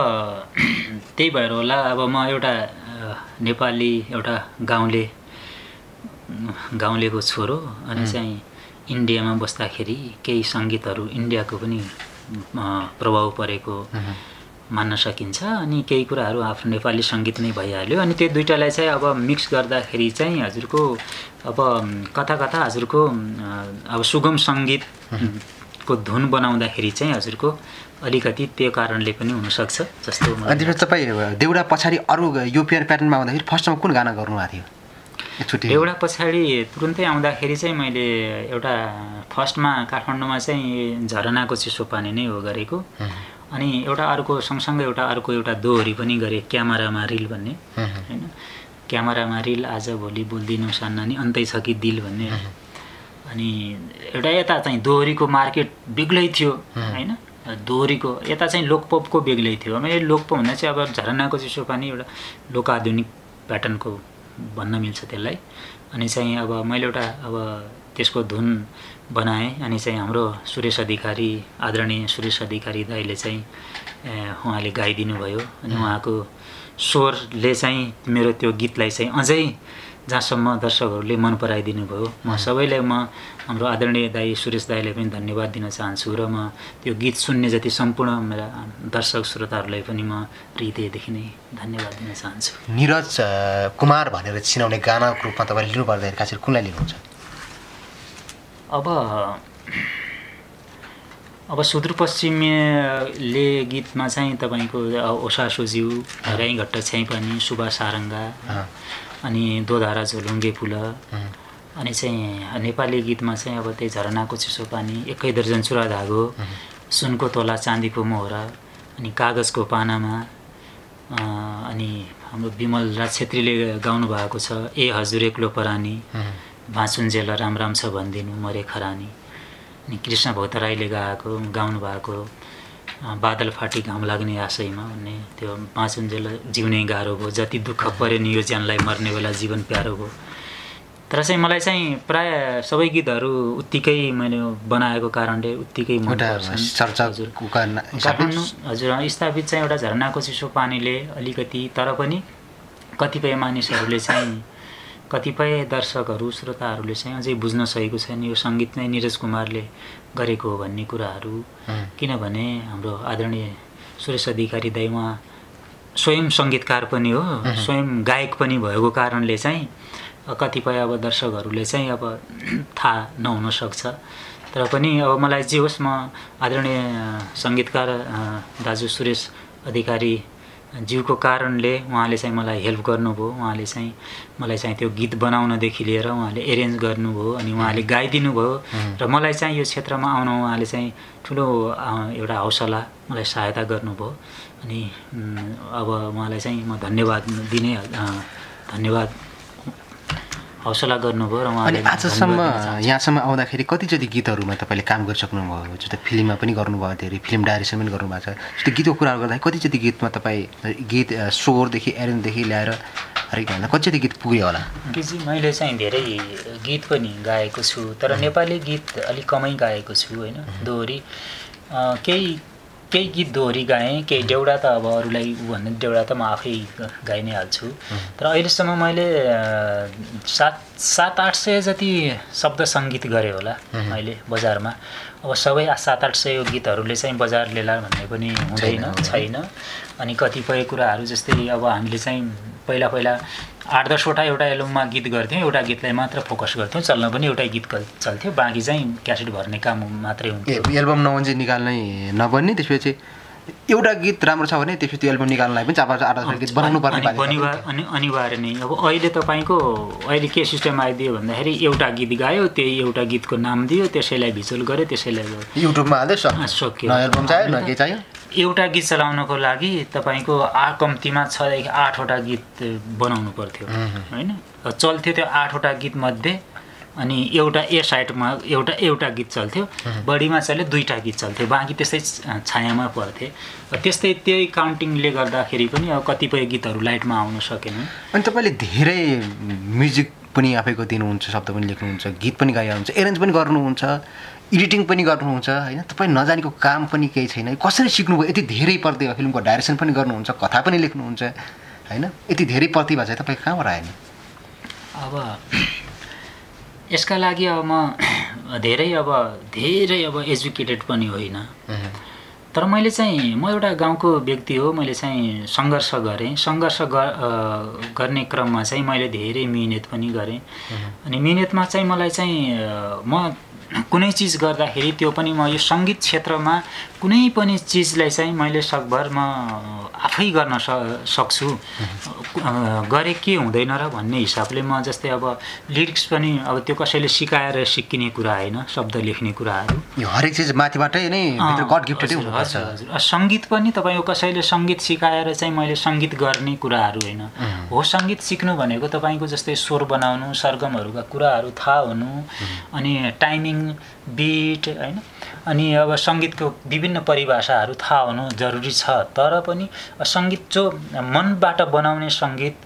त्यही भएर होला अब म एउटा नेपाली एउटा गाउँले गाउँलेको छोरो अनि चाहिँ इन्डियामा बस्दाखेरि केही संगीतहरु इन्डियाको पनि प्रभाव परेको मान्न सकिन्छ अनि केही कुराहरु आफ्नो नेपाली संगीत नै भइहाल्यो। अनि त्यो दुईटालाई चाहिँ अब मिक्स गर्दाखेरि चाहिँ हजुरको अब कथा कथा हजुरको अब सुगम संगीत को धुन बनाउँदाखेरि चाहिँ हजुरको अलिकति त्यो कारणले पनि हुन सक्छ जस्तो। अनि तपाई देउडा पछाडी अरु युपियन प्याटर्नमा आउँदाखेरि फर्स्टमा कुन गाना गर्नु भएको थियो? एकचोटी देउडा पछाडी तुरुन्तै आउँदाखेरि चाहिँ मैले एउटा फर्स्टमा काठमाडौँमा चाहिँ झरनाको चिसो पानी नै हो गरेको अनि एउटा अर्को सँगसँगै एउटा अर्को एउटा दोहोरी पनि गरे क्यामेरामा रिल भन्ने हैन। क्यामेरामा रिल आज भोलि बोल्दिनु सान्नानी अन्तै छ कि दिल भन्ने अनि एउटा यता चाहिँ दोहोरीको मार्केट बिग्लै थियो हैन। दोहोरीको यता चाहिँ लोकपपको बेग्लै थियो। मैले लोकपप भन्दा चाहिँ अब झरनाको चिसो पानी एउटा लोक आधुनिक प्याटर्नको भन्न मिल्छ त्यसलाई। अनि चाहिँ अब मैले एउटा अब त्यसको धुन बनाएँ अनि चाहिँ हाम्रो सुरेश अधिकारी आदरणीय सुरेश अधिकारी दाइले चाहिँ उहाँले गाइदिनु भयो अनि उहाँको स्वरले चाहिँ मेरो त्यो गीतलाई चाहिँ अझै जहाँसम्म दर्शकहरुले मन पराइदिनु भयो। म सबैलाई म हाम्रो आदरणीय दाइ सुरेश दाइलाई पनि धन्यवाद दिन चाहन्छु र म त्यो गीत सुन्ने जति सम्पूर्ण मेरा दर्शक श्रोताहरुलाई पनि म हृदयदेखि नै धन्यवाद दिन चाहन्छु। निरज कुमार भनेर चिनाउने गानाको रूपमा तपाईले लिनु पर्दा खासै कुनलाई लिनुहुन्छ? अब अब सुदूरपश्चिमले गीतमा चाहिँ तपाईको ओशा सोज्यू, राई घट्टा छ्याइपानी, सुबा सारङ्गा अनि दोधारा झोलुङ्गे पुल अनि चाहिँ नेपाली गीतमा चाहिँ अब त्यही झरनाको चिसो पानी, एकै दर्जन चुरा धागो, सुनको तोला चाँदीको मोहरा अनि कागजको पानामा अनि हाम्रो विमल राज छेत्रीले गाउनु भएको छ ए हजुर एक्लो परानी, बाँचुन्जेल राम राम छ भन्दिनु मरे खरानी अनि कृष्ण भक्त राईले गाएको गाउनु भएको बादल फाटी घाम लाग्ने आशैमा भन्ने त्यो बाँचुन्जेल जिउनै गाह्रो भयो, जति दुःख पर्यो नि यो ज्यानलाई मर्ने बेला जीवन प्यारो भयो, तर चाहिँ मलाई चाहिँ प्राय सबै गीतहरु उत्तिकै मैले बनाएको कारणले उत्तिकै मन पर्छ। चर्चाको कारण हजुर स्थापित चाहिँ एउटा झरनाको चिसो पानीले अलिकति तर पनि कतिपय मानिसहरुले चाहिँ कतिपय दर्शकहरु श्रोताहरुले चाहिँ अझै बुझ्न सकेको छैन यो संगीत नै नीरज कुमारले गरेको हो भन्ने कुराहरु। किनभने हाम्रो आदरणीय सुरेश अधिकारी दाइ उहाँ स्वयं संगीतकार पनि हो, स्वयं गायक पनि भएको कारणले चाहिँ कतिपय अब दर्शकहरुले चाहिँ अब थाहा नहुन सक्छ। तर पनि अब मलाई जे होस् म आदरणीय संगीतकार दाजु सुरेश अधिकारी ज्यूको कारणले उहाँले चाहिँ मलाई हेल्प गर्नुभयो। उहाँले चाहिँ मलाई चाहिँ त्यो गीत बनाउन देखि लिएर उहाँले अरेन्ज गर्नुभयो अनि उहाँले गाइदिनु भयो र मलाई चाहिँ यो क्षेत्रमा आउन उहाँले चाहिँ ठुलो एउटा हौसला मलाई सहायता गर्नुभयो अनि अब उहाँलाई चाहिँ म धन्यवाद दिने धन्यवाद हौसला गर्नुभयो र उहाँले आजसम्म यहाँसम्म आउँदाखेरि कतिचोटी गीतहरुमा तपाईले काम गरिसक्नु भएको छ? त्यो फिल्ममा पनि गर्नुभयो, धेरै फिल्म डाइरेक्सन पनि गर्नुभएको छ। त्यो गीतको कुरा गर्दा कतिचोटी गीतमा तपाई गीत स्वर देखि अरेन्ज देखि ल्याएर हरेक भन्दा कतिचोटी गीत पुग्यो होला? केजी मैले चाहिँ धेरै गीत पनि गाएको छु तर नेपाली गीत अलि कमै गाएको छु हैन। दोहोरी केही केही गीत दोहोरी गाएँ, केही डेउडा त अब अरूलाई भन्दा डेउडा त म आफै गाइ नै हाल्छु। तर अहिलेसम्म मैले सात सात आठ सय जति शब्द सङ्गीत गरेँ होला अहिले बजारमा। अब सबै सात आठ सय गीतहरूले चाहिँ बजार लेला भन्ने पनि हुँदैन छैन। अनि कतिपय कुराहरू जस्तै अब हामीले चाहिँ पहिला पहिला आठ दसवटा एउटा एल्बममा गीत गर्थ्यौं, एउटा गीतलाई मात्र फोकस गर्थ्यौं, चल्न पनि एउटै गीत चल्थ्यो, बाँकी चाहिँ क्यासेट भर्ने काम मात्रै हुन्थ्यो। एल्बम नभन चाहिँ निकाल्नै नबन्ने त्यसपछि एउटा गीत राम्रो छ भने त्यसपछि त्यो एल्बम निकाल्नलाई पनि चार आठ दसवटा गीत बनाउनु पर्ने अनि अनिवार्य नै। अब अहिले तपाईको अहिले के सिस्टम आइदियो भन्दाखेरि एउटा गीत गायो, त्यही एउटा गीतको नाम दियो, त्यसैलाई भिजुअल गर्यो, त्यसैलाई युट्युबमा हाल्दै सक्यो। नयाँ एल्बम चाहियो न के चाहियो? एउटा गीत चलाउनको लागि तपाईको आ कम्तीमा छदेखि आठवटा गीत बनाउनु पर्थ्यो हैन। चल्थ्यो त्यो आठवटा गीत मध्ये अनि एउटा ए साइडमा एउटा एउटा गीत चल्थ्यो, बडीमा चले दुईटा गीत चल्थ्यो, बाँकी त्यसै छायामा पर्थे। त्यस्तै त्यही काउन्टिङले गर्दाखेरि पनि अब कतिपय गीतहरू लाइटमा आउन सकेन। अनि तपाईले धेरै म्युजिक पनि आफैको दिनुहुन्छ, शब्द पनि लेख्नुहुन्छ, गीत पनि गाइनुहुन्छ, अरेन्ज पनि गर्नुहुन्छ, एडिटिङ पनि गर्नुहुन्छ हैन। तपाई नजानेको काम पनि केही छैन, कसरी सिक्नुभयो यति धेरै प्रतिभा? फिल्मको डाइरेक्सन पनि गर्नुहुन्छ, कथा पनि लेख्नुहुन्छ हैन, यति धेरै प्रतिभा चाहिँ तपाई कहाँबाट आयो? अब यसका लागि अब म धेरै अब धेरै अब एजुकेटेड पनि होइन तर मैले चाहिँ म एउटा गाउँको व्यक्ति हो। मैले चाहिँ संघर्ष गरेँ, संघर्ष गर्ने क्रममा चाहिँ मैले धेरै मेहनत पनि गरेँ अनि मेहनतमा चाहिँ मलाई चाहिँ म कुनै चीज गर्दाखेरि त्यो पनि म यो संगीत क्षेत्रमा कुनै पनि चीजलाई चाहिँ मैले सकभर म आफै गर्न सक्छु गरे के हुँदैन र भन्ने हिसाबले म जस्तै अब लिरिक्स पनि अब त्यो कसैले सिकाएर सिक्किने कुरा हैन, शब्द लेख्ने कुराहरू यो हरेक चीज माथिबाटै नै भित्र गॉड गिफ्टेड हुनुपर्छ। हजुर संगीत पनि तपाईको कसैले संगीत सिकाएर चाहिँ मैले संगीत गर्ने कुराहरू हैन हो। संगीत सिक्नु भनेको तपाईको जस्तै स्वर बनाउनु, सरगमहरुका कुराहरू थाहा हुनु अनि टाइमिङ बीट हैन अनि अब संगीतको विभिन्न परिभाषाहरू थाहा हुनु जरुरी छ। तर पनि संगीत जो मनबाट बनाउने संगीत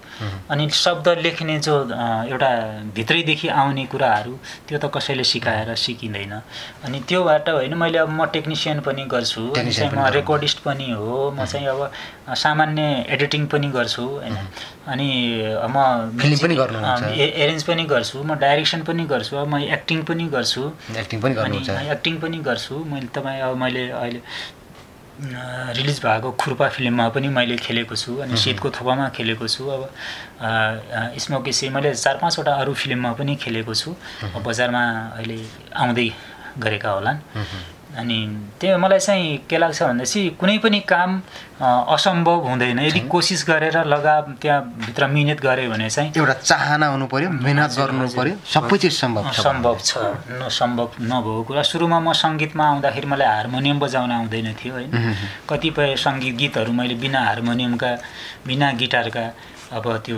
अनि शब्द लेख्ने जो एउटा भित्रैदेखि आउने कुराहरू त्यो त कसैले सिकाएर सिकिँदैन अनि त्योबाट हैन। मैले अब म टेक्निशियन पनि गर्छु, म रेकर्डिस्ट पनि हो, म चाहिँ अब सामान्य एडिटिङ पनि गर्छु हैन अनि म फिल्म पनि गर्नुहुन्छ, अरेन्ज पनि गर्छु, म डाइरेक्सन पनि गर्छु, म एक्टिङ पनि गर्छु, एक्टिङ पनि गर्नुहुन्छ, एक्टिङ पनि गर्छु। मैले तपाई अब मैले अहिले रिलिज भएको खुर्पा फिल्ममा पनि मैले खेलेको छु अनि शीतको थोपामा खेलेको छु। अब स्मोकेसी मैले चार पाँचवटा अरू फिल्ममा पनि खेलेको छु, बजारमा अहिले आउँदै गरेका होलान्। अनि त्यो मलाई चाहिँ के लाग्छ भन्दाखेरि कुनै पनि काम असम्भव हुँदैन यदि कोसिस गरेर लगाव त्यहाँ भित्र मेहनत गरे भने चाहिँ एउटा चाहना हुनु पर्यो, मेहनत गर्नु पर्यो, सबै चीज सम्भव सम्भव छ। नसम्भव नभएको कुरा सुरुमा म संगीतमा आउँदाखेरि मलाई हार्मोनियम बजाउन आउँदैन थियो हैन। कतिपय संगीत गीतहरू मैले बिना हार्मोनियमका बिना गिटारका अब त्यो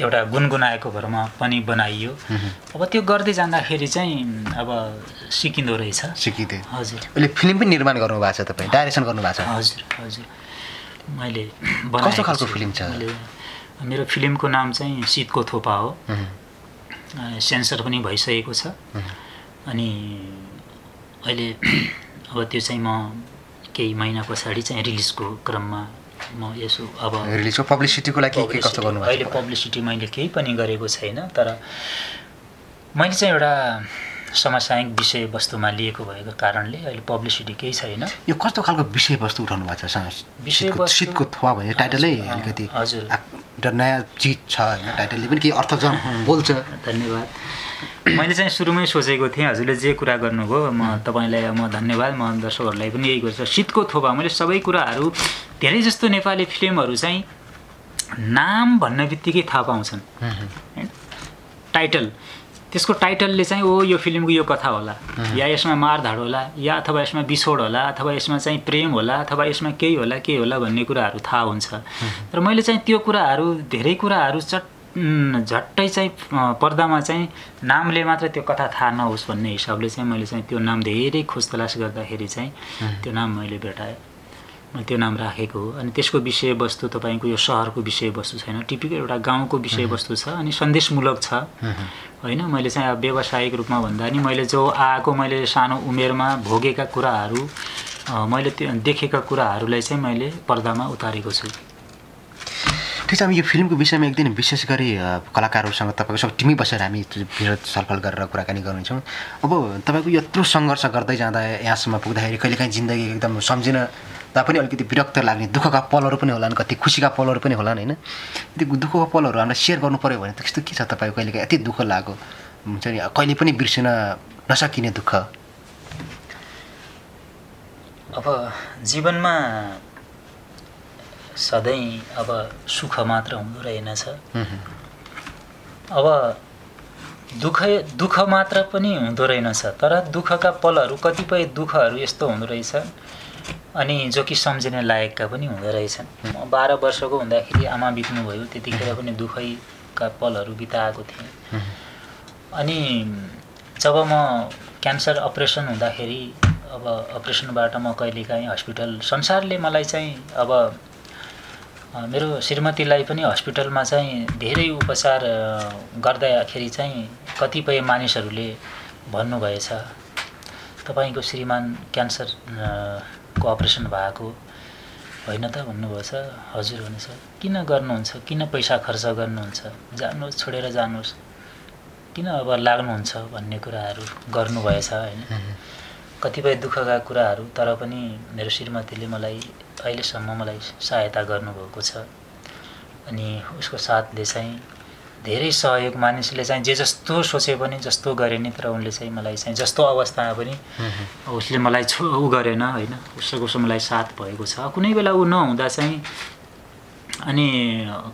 एउटा गुनगुनाएको भरमा पनि बनाइयो। अब त्यो गर्दै जाँदाखेरि चाहिँ अब सिकिँदो रहेछ, सिकिँदै। हजुर अहिले फिल्म पनि निर्माण गर्नुभएको छ, तपाईँ डाइरेक्सन गर्नुभएको छ? हजुर हजुर मैले बनाएको। कस्तो खालको फिल्म छ? मेरो फिल्मको नाम चाहिँ शीतको थोपा हो। सेंसर पनि भइसकेको छ अनि अहिले अब त्यो चाहिँ म केही महिना पछाडी चाहिँ रिलिजको क्रममा म यसो अब रिलिजको पब्लिसिटीको लागि के कस्तो गर्नु भएको छ अहिले पब्लिसिटी मैले केही पनि गरेको छैन तर मैले चाहिँ एउटा समसामयिक विषयवस्तुमा लिएको भएको कारणले अहिले पब्लिसिटी केही छैन यो कस्तो खालको विषयवस्तु उठाउनु भएको छ विषयवस्तु शीतको थुवा भन्ने टाइटलै अलिकति हजुर एउटा नयाँ चीज छ हैन टाइटलले पनि केही अर्थ जन बोल्छ धन्यवाद मैले चाहिँ सुरुमै सोचेको थिएँ हजुरले जे कुरा गर्नुभयो म तपाईलाई म धन्यवाद म दर्शकहरुलाई पनि यही गर्छु शीतको थोपा मैले सबै कुराहरु धेरै जस्तो नेपाली फिल्महरु चाहिँ नाम भन्नेबित्तिकै थाहा पाउँछन् हैन टाइटल त्यसको टाइटलले चाहिँ ओ यो फिल्मको यो कथा होला या यसमा मारधाड होला या अथवा यसमा बिछोड होला अथवा यसमा चाहिँ प्रेम होला अथवा यसमा केही होला के होला भन्ने कुराहरु थाहा हुन्छ तर मैले चाहिँ त्यो कुराहरु धेरै कुराहरु चट झट्टै चाहिँ पर्दामा चाहिँ नामले मात्र त्यो कथा थाहा नहोस् भन्ने हिसाबले चाहिँ मैले चाहिँ त्यो नाम धेरै खोजतलास गर्दाखेरि चाहिँ त्यो नाम मैले भेटाए मैले त्यो नाम राखेको हो अनि त्यसको विषयवस्तु तपाईको यो शहरको विषयवस्तु छैन टिपिकल एउटा गाउँको विषयवस्तु छ अनि सन्देशमूलक छ हैन मैले चाहिँ व्यावसायिक रूपमा भन्दा नि मैले जो आएको मैले सानो उमेरमा भोगेका कुराहरू मैले देखेका कुराहरूलाई चाहिँ मैले पर्दामा उतारेको छु त्यसै हामी यो फिल्मको विषयमा एक दिन विशेष गरी कलाकारहरुसँग तपाईको सब टिमै बसेर हामी विरोध छलफल गरेर कुराकानी गर्छौं अब तपाईको यत्रो संघर्ष गर्दै जाँदा यहाँसम्म पुग्दाखेरि कहिलेकाहीँ जिन्दगी एकदम समझिन तापनि अलिकति विरक्त लाग्ने दुःखका पलहरु पनि होलान कति खुशीका पलहरु पनि होलान हैन यदि दुःखको पलहरु हामीले शेयर गर्नु पर्यो भने त त्यस्तो के छ तपाईको कहिलेकाहीँ यति दुःख लाग्यो हुन्छ नि कहिले पनि बिर्सिन नसकिने दुःख अब जीवनमा सधैं अब सुख मात्र हुँदो रहेन छ अब दुःख दुःख मात्र पनि हुँदो रहेन छ तर दुःखका पलहरु कतिपय दुःखहरु यस्तो हुँदो रहेछ अनि जो कि समझिन लायकका पनि हुँदो रहेछन् म बाह्र वर्षको हुँदाखेरि आमा बित्नु भयो त्यतिखेर पनि दुःखैका पलहरु बिताएको थिए अनि जब म क्यान्सर अपरेसन हुँदाखेरि अब अपरेसनबाट म कहिलेकाहीँ अस्पताल संसारले मलाई चाहिँ अब मेरो श्रीमतीलाई पनि अस्पतालमा चाहिँ धेरै उपचार गर्दाखेरि चाहिँ कतिपय मानिसहरूले भन्नु भएछ तपाईको श्रीमान क्यान्सर को अपरेसन भएको हैन त भन्नुभयो सर हजुर हो नि सर किन गर्नुहुन्छ किन पैसा खर्च गर्नुहुन्छ जान्नु छोडेर जानुस् किन अब लाग्नुहुन्छ भन्ने कुराहरू गर्नु भएछ हैन कतिपय दुःखका कुराहरू तर पनि मेरो श्रीमतीले मलाई अहिलेसम्म मलाई सहायता गर्नुभएको छ अनि उसको साथले चाहिँ धेरै सहयोग मानिसले चाहिँ जे जस्तो सोचे पनि जस्तो गरे नि तर उनले चाहिँ मलाई चाहिँ जस्तो अवस्थामा पनि उसले मलाई उ गरेन हैन उसको सम मलाई साथ भएको छ कुनै बेला उ नहुँदा चाहिँ अनि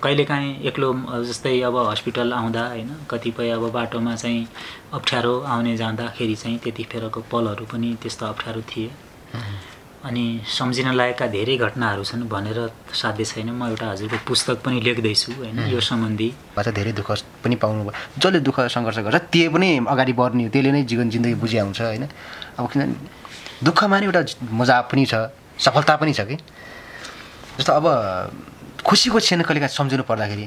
कहिलेकाहीँ एक्लो जस्तै अब अस्पताल आउँदा हैन कतिपय अब बाटोमा चाहिँ अप्ठ्यारो आउने जाँदाखेरि चाहिँ त्यतिखेरको पलहरु पनि त्यस्तो अप्ठ्यारो थिए अनि समझिन लायकका धेरै घटनाहरु छन् भनेर साध्य छैन म एउटा हजुरको पुस्तक पनि लेख्दै छु हैन यो सम्बन्धी बाचा धेरै दुःख पनि पाउनु भयो जसले दुःख संघर्ष गर्छ त्यही पनि अगाडि बढ्ने हो त्यसले नै जीवन जिन्दगी बुझ्या हुन्छ हैन अब किन दुःखमा नि एउटा मजा पनि छ सफलता पनि छ के जस्तो अब खुशीको क्षण कहिलेकाहीँ सम्झिनु पर्दाखेरि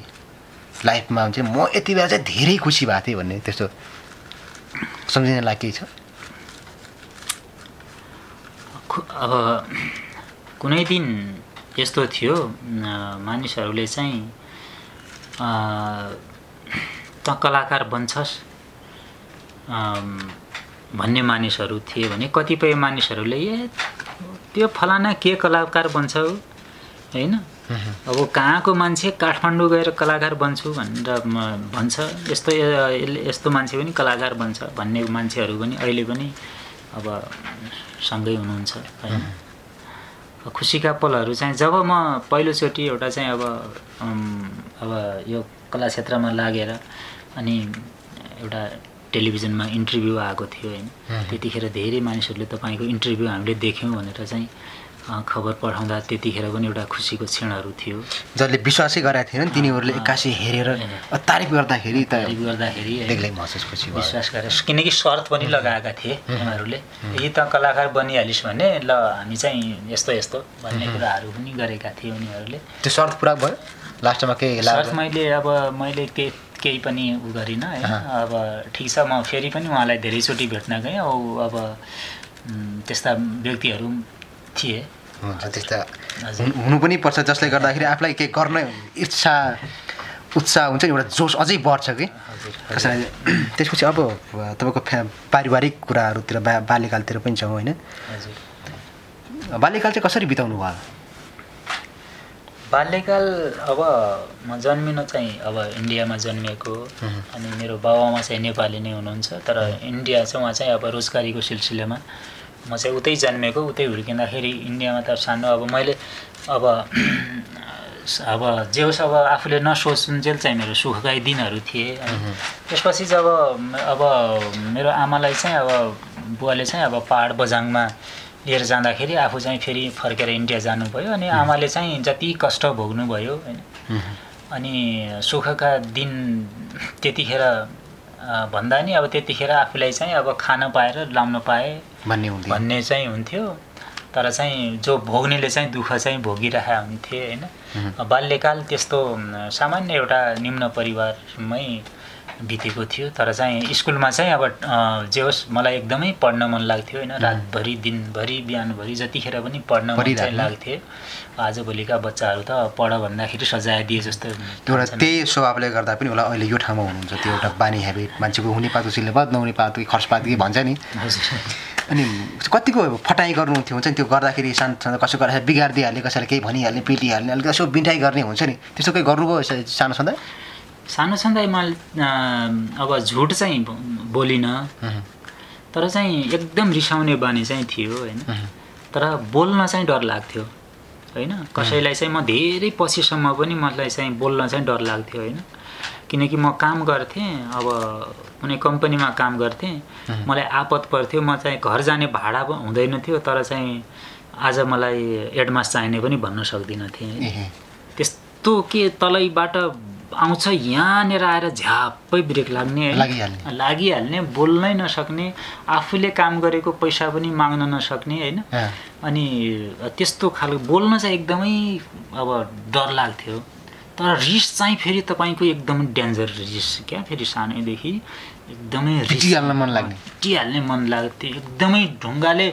लाइफमा हुन्छ म यति बेला चाहिँ धेरै खुशी भएथे भन्ने त्यस्तो सम्झिन लायक के छ अब कुनै दिन यस्तो थियो मानिसहरूले चाहिँ त कलाकार बन्छस् भन्ने मानिसहरू थिए भने कतिपय मानिसहरूले ए त्यो फलाना के कलाकार बन्छौ हैन अब कहाँको मान्छे काठमाडौँ गएर कलाकार बन्छु भनेर भन्छ यस्तो यस्तो मान्छे पनि कलाकार बन्छ भन्ने मान्छेहरू पनि अहिले पनि अब सँगै हुनुहुन्छ हैन खुशीका पलहरु चाहिँ जब म पहिलो चोटी एउटा चाहिँ अब अब यो कला क्षेत्रमा लागेर अनि एउटा टेलिभिजनमा इन्टरभ्यु आएको थियो हैन त्यतिखेर धेरै मानिसहरूले तपाईको इन्टरभ्यु हामीले देख्यौं भनेर चाहिँ खबर पढाउँदा त्यतिखेर पनि एउटा खुशीको क्षणहरु थियो जसले विश्वासै गरेका थिएन तिनीहरूले एक्कासी हेरेर तारिफ गर्दाखेरि तारिफ गर्दाखेरि एक्लै महसुस खुशी भयो विश्वास गरे किनकि शर्त पनि लगाएका थिए उनीहरूले यदि त कलाकार बनिहालिस् भने ल हामी चाहिँ यस्तो यस्तो भन्ने कुराहरु पनि गरेका थिए उनीहरूले त्यो शर्त पूरा भयो लास्टमा के लाग्यो शर्त मैले अब मैले के केही पनि उ गरिन हैन। अब ठीक छ म फेरि पनि उहाँलाई धेरै चोटी भेट्न गए। अब त्यस्ता व्यक्तिहरु थिए त्यस्ता हुनु पनि पर्छ जसले गर्दाखेरि आफुलाई के गर्ने इच्छा उत्साह हुन्छ नि एउटा जोश अझै बढ्छ के। त्यसैले त्यसपछि अब तपाईको पारिवारिक कुराहरुतिर बाल्यकालतिर पनि जाऊ हैन। हजुर बाल्यकाल चाहिँ कसरी बिताउनु भयो? बाल्यकाल अब म जन्मिन चाहिँ अब इंडिया में जन्मिएको अनि मेरो बाबुआमा चाहिँ नेपाली नै हुनुहुन्छ तर इंडिया चाहिँ उहाँ चाहिँ अब रोजगारी को सिलसिला में म चाहिँ उतै जन्मिएको उतै हुर्किँदाखेरि इंडिया में त सानो अब मैले अब अब जे होस् अब आफूले नसोच्नुजेल चाहिँ मेरो सुखका दिनहरू थिए। त्यसपछि जब अब मेरो आमालाई चाहिँ अब बुवाले चाहिँ अब पहाड बझाङमा लिएर जाँदाखेरि आफू चाहिँ फेरि फर्केर इन्डिया जानु भयो अनि आमाले चाहिँ जति कष्ट भोग्नु भयो अनि सुखका दिन त्यतिखेर भन्दा नि अब त्यतिखेर आफूलाई चाहिँ अब खान पाएर लाउन पाए भन्ने हुन्थ्यो भन्ने चाहिँ हुन्थ्यो तर चाहिँ जो भोग्नेले चाहिँ दुःख चाहिँ भोगिरहा हुन्थे हैन। बाल्यकाल त्यस्तो सामान्य एउटा निम्न परिवारमै बितेको थियो तर चाहिँ स्कुलमा चाहिँ अब जे होस् मलाई एकदमै पढ्न मन लाग्थ्यो हैन। रातभरि दिनभरि बिहानभरि जतिखेर पनि पढ्न मन चाहिँ लाग्थ्यो। आजभोलिका बच्चाहरु त पढ भन्दाखेरि सजाय दिए जस्तो एउटा त्यही स्वभावले गर्दा पनि होला अहिले यो ठाउँमा हुनुहुन्छ त्यो एउटा बानी ह्याबिट मान्छेको हुने पातो सिलेबस नहुने पातो खर्चपात के भन्छ नि। अनि कतिको फटाई गर्नु हुन्थ्यो हुन्छ नि त्यो गर्दाखेरि सानो कसो गरेर बिगार्दिहाल्ने कसैले केही भनिहाल्ने पिटिहाल्ने अलिक यसो बिन्टाई गर्ने हुन्छ नि त्यस्तो के गर्नु भयो सानो सधैँ सानो सधैँ मैले अब झुट चाहिँ बोलिन तर चाहिँ एकदम रिसाउने बानी चाहिँ थियो हैन। तर बोल्न चाहिँ डर लाग्थ्यो हैन। कसैलाई चाहिँ म धेरै पछिसम्म पनि मलाई चाहिँ बोल्न चाहिँ डर लाग्थ्यो हैन किनकि म काम गर्थे अब कुनै कम्पनीमा काम गर्थे मलाई आपत पर्थ्यो म चाहिँ घर जाने भाडा हुँदैन थियो तर चाहिँ आज मलाई एडभान्स चाहिने पनि भन्न सक्दिन थिए। त्यस्तो के तलैबाट आउँछ यहाँनेर आएर झ्याप्पै ब्रेक लाग्ने लागिहाल्ने बोल्नै नसक्ने आफूले काम गरेको पैसा पनि माग्न नसक्ने हैन। अनि त्यस्तो खालको बोल्न चाहिँ एकदमै अब डर लाग्थ्यो तर रिस चाहिँ फेरि तपाईको एकदमै डेन्जर रिस क्या। फेरि सानैदेखि एकदमै रिस हाल्न मन लाग्ने टिहाल्ने मन लाग्थ्यो एकदमै ढुङ्गाले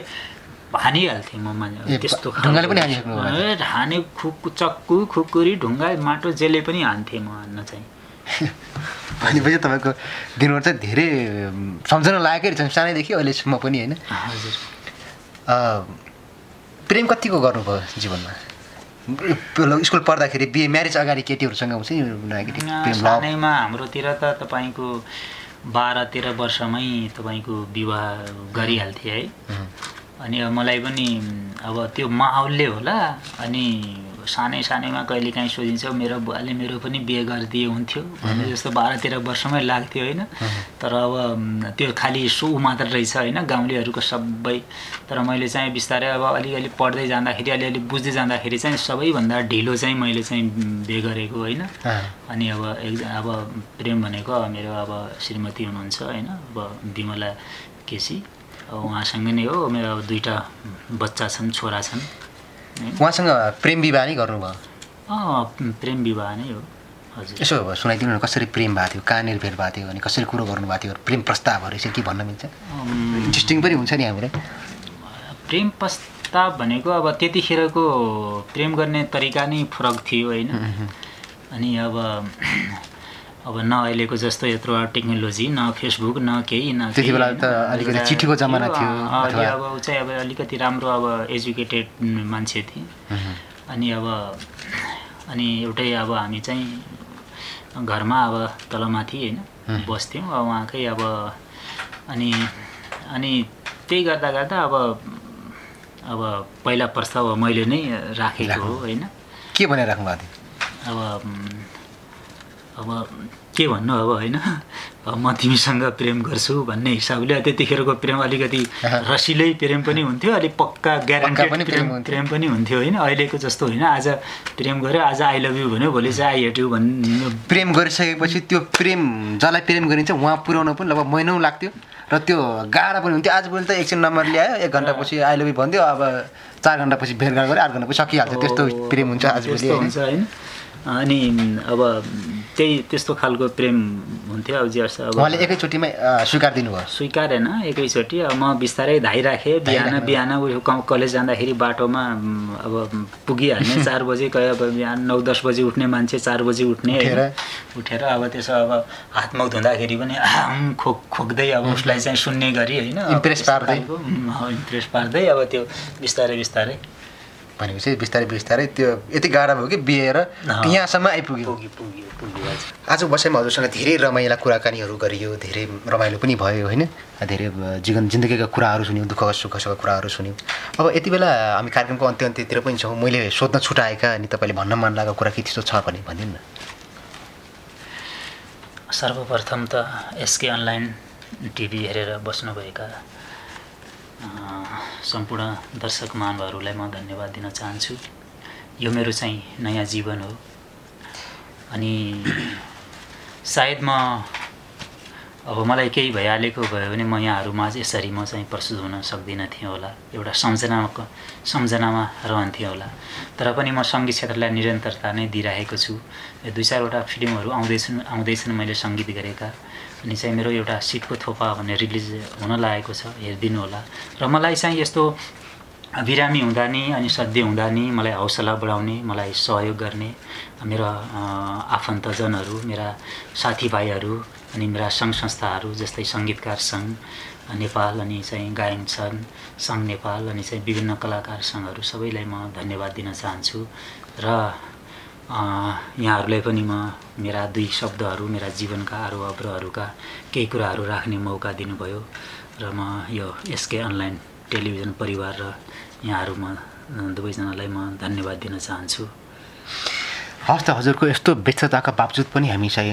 हानिहाल्थे ममा त्यस्तो ढुङ्गाले पनि हानिसक्नु भयो हाने खुक चक्कु खुकुरी ढुङ्गा माटो जेले पनि हान्थे म हान्न चाहिँ। भनेपछि तपाईको दिनभर चाहिँ धेरै सम्झन लागेकै छ सानैदेखि अहिलेसम्म पनि हैन। हजुर प्रेम कतिको गर्नुभयो जीवनमा? स्कुल पढ्दाखेरि बिहे म्यारेज अगाडि केटीहरुसँग हुन्छ नि प्रेम सानैमा हाम्रोतिर त तपाईको बाह्र तेह्र वर्षमै तपाईको विवाह गरिहाल्थे है। अनि मलाई पनि अब त्यो माहौलले होला अनि सानै सानैमा कहिले काहीँ सोचिन्छ मेरो बुवाले मेरो पनि बिहे गरिदिए हुन्थ्यो भने जस्तो बाह्र तेह्र वर्षमै लाग्थ्यो हैन। तर अब त्यो खाली सो मात्र रहेछ हैन गाउँलेहरुको सबै। तर मैले चाहिँ बिस्तारै अब अलिअलि पढ्दै जाँदाखेरि अलिअलि बुझ्दै जाँदाखेरि चाहिँ सबैभन्दा ढिलो चाहिँ मैले चाहिँ बिहे गरेको हैन। अनि अब अब प्रेम भनेको मेरो अब श्रीमती हुनुहुन्छ हैन अब विमला केसी उहाँसँग नै हो। मेरो दुईटा बच्चा छन् छोरा छन्। उहाँसँग प्रेम विवाह नै गर्नुभयो? अँ प्रेम विवाह नै हो। हजुर यसो सुनाइदिनु न कसरी प्रेम भएको थियो कहाँनिर भेट भएको थियो अनि कसरी कुरो गर्नुभएको थियो प्रेम प्रस्तावहरु चाहिँ के भन्न मिल्छ? इन्ट्रेस्टिङ पनि हुन्छ नि हामीलाई। प्रेम प्रस्ताव भनेको अब त्यतिखेरको प्रेम गर्ने तरिका नै फरक थियो हैन। अनि अब अब न अहिलेको जस्तो यत्रो टेक्नोलोजी न फेसबुक न केही न त्यति बेला त अलिकति चिठीको जमाना थियो। अब उ चाहिँ अब अलिकति राम्रो अब एजुकेटेड मान्छे थिए अनि अब अनि एउटै अब हामी चाहिँ घरमा अब तलमाथि हैन बस्थ्यौं उहाँकै अब अनि अनि त्यही गर्दा गर्दा अब अब पहिला प्रस्ताव मैले नै राखेको हो हैन। के भनेर राख्नु भएको थियो? अब अब के भन्नु अब हैन म तिमीसँग प्रेम गर्छु भन्ने हिसाबले त्यतिखेरको प्रेम अलिकति रसिलै प्रेम पनि हुन्थ्यो अलि पक्का ग्यारेन्टी पनि प्रेम प्रेम पनि हुन्थ्यो हैन। अहिलेको जस्तो हैन आज प्रेम गर्यो आज आई लभ यु भन्यो भोलि चाहिँ आई हेट यु भन्नु। प्रेम गरिसकेपछि त्यो प्रेम जसलाई प्रेम गरिन्छ उहाँ पुर्याउन पनि लगभग महिनौ लाग्थ्यो र त्यो गाह्रो पनि हुन्थ्यो। आज भोलि त एकछिन नम्बर ल्यायो एक घण्टापछि आई लभ यु भन्दियो अब चार घण्टापछि भेटघाट गरे आठ घण्टापछि सकिहाल्छ। त्यस्तो प्रेम हुन्छ आज भोलि हुन्छ हैन। अनि अब त्यही त्यस्तो खालको प्रेम हुन्थ्यो अब जर्सा अब उहाँले एकैचोटीमा स्वीकार दिनुभयो स्वीकार हैन एकैचोटी म बिस्तारै धाइ राखे बिहान बिहान कलेज जाँदाखेरि बाटोमा अब पुगी हाल्ने चार बजे कय अब बिहान नौ दस बजे उठ्ने मान्छे चार बजे उठ्ने उठेर अब त्यसो अब हात मुख धुँदाखेरि पनि खोक खोक्दै अब उसलाई चाहिँ सुन्ने गरी हैन इम्प्रेस पार्दै इम्प्रेस पार्दै अब त्यो बिस्तारै बिस्तारै भनेपछि बिस्तारै बिस्तारै त्यो यति गाडा भयो कि बिएर यहाँसम्म आइपुग्यो आज बसैमा हजुरसँग धेरै रमाइला कुराकानीहरू गरियो धेरै रमाइलो पनि भयो हैन धेरै जीवन जिन्दगीका कुराहरू सुन्यौ दुःख सुखका कुराहरू सुन्यौ अब यति बेला हामी कार्यक्रमको अन्त्य अन्त्यतिर पनि छौं मैले सोध्न छुटाएका अनि तपाईले भन्न मन लागेको कुरा के त्यस्तो छ भने भन्दिन न सर्वप्रथम त एसके अनलाइन टिभी हेरेर बस्नुभएका सम्पूर्ण दर्शक महानुभावहरुलाई म धन्यवाद दिन चाहन्छु यो मेरो चाहिँ नयाँ जीवन हो अनि सायद म अब मलाई केही भइहालेको भयो भने म यहाँहरुमा यसरी म चाहिँ प्रस्तुत हुन सक्दिन थिए होला एउटा सम्झनाको सम्झनामा रहन्थे होला तर पनि म संगीत क्षेत्रलाई निरन्तरता नै दिइरहेको छु दुई चारवटा फिल्महरु आउँदै छन् आउँदै छन् मैले संगीत गरेका अनि चाहिँ मेरो एउटा सिटको थोपा भने रिलिज हुन लागेको छ हेर्दिनु होला र मलाई चाहिँ यस्तो बिरामी हुँदा नि अनि सधैं हुँदा नि मलाई हौसला बढाउने मलाई सहयोग गर्ने मेरा आफन्तजनहरु मेरा साथीभाइहरु अनि मेरा संघ संस्थाहरु जस्तै संगीतकार संघ नेपाल अनि चाहिँ गायन संघ नेपाल अनि चाहिँ विभिन्न कलाकार संघहरु सबैलाई म धन्यवाद दिन चाहन्छु र यहाँहरुले पनि म मेरा दुई शब्दहरु मेरा जीवनका आरोह अवरोहहरुका केही कुराहरु राख्ने मौका दिनुभयो र म यो एसके अनलाइन टेलिभिजन परिवार र यहाँहरु म दुवैजनालाई म धन्यवाद दिन चाहन्छु हस् त हजुरको यस्तो व्यस्तताका बावजुद पनि हामीसँग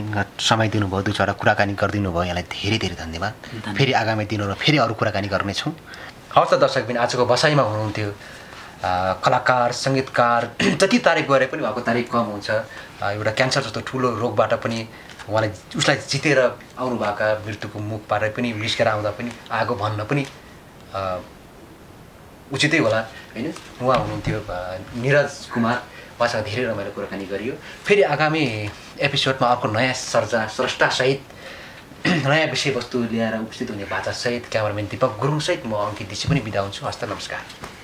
समय दिनुभयो दुई चारवटा कुराकानी गर्दिनु भयो यहाँलाई धेरै धेरै धन्यवाद फेरि आगामी दिनहरुमा फेरि अरु कुराकानी गर्ने छौं हस् त दर्शकबिन आजको बसाइमा हुनुहुन्थ्यो कलाकार संगीतकार जति तारिफ गरे पनि उहाँको तारिफ कम हुन्छ एउटा क्यान्सर जस्तो ठूलो रोगबाट पनि उहाँले उसलाई जितेर आउनु भएका मृत्युको मुखबाट पनि रिस्केर आउँदा पनि आगो भन्न पनि उचितै होला हैन उहाँ हुनुहुन्थ्यो निरज कुमार उहाँसँग धेरै रमाइलो कुराकानी गरियो फेरि आगामी एपिसोडमा अर्को नयाँ सर्जना स्रष्टा सहित नयाँ विषयवस्तु ल्याएर उपस्थित हुने बाचा सहित क्यामेराम्यान दीपक गुरुङ सहित म अंकित दिशी पनि बिदा हुन्छु हस्त नमस्कार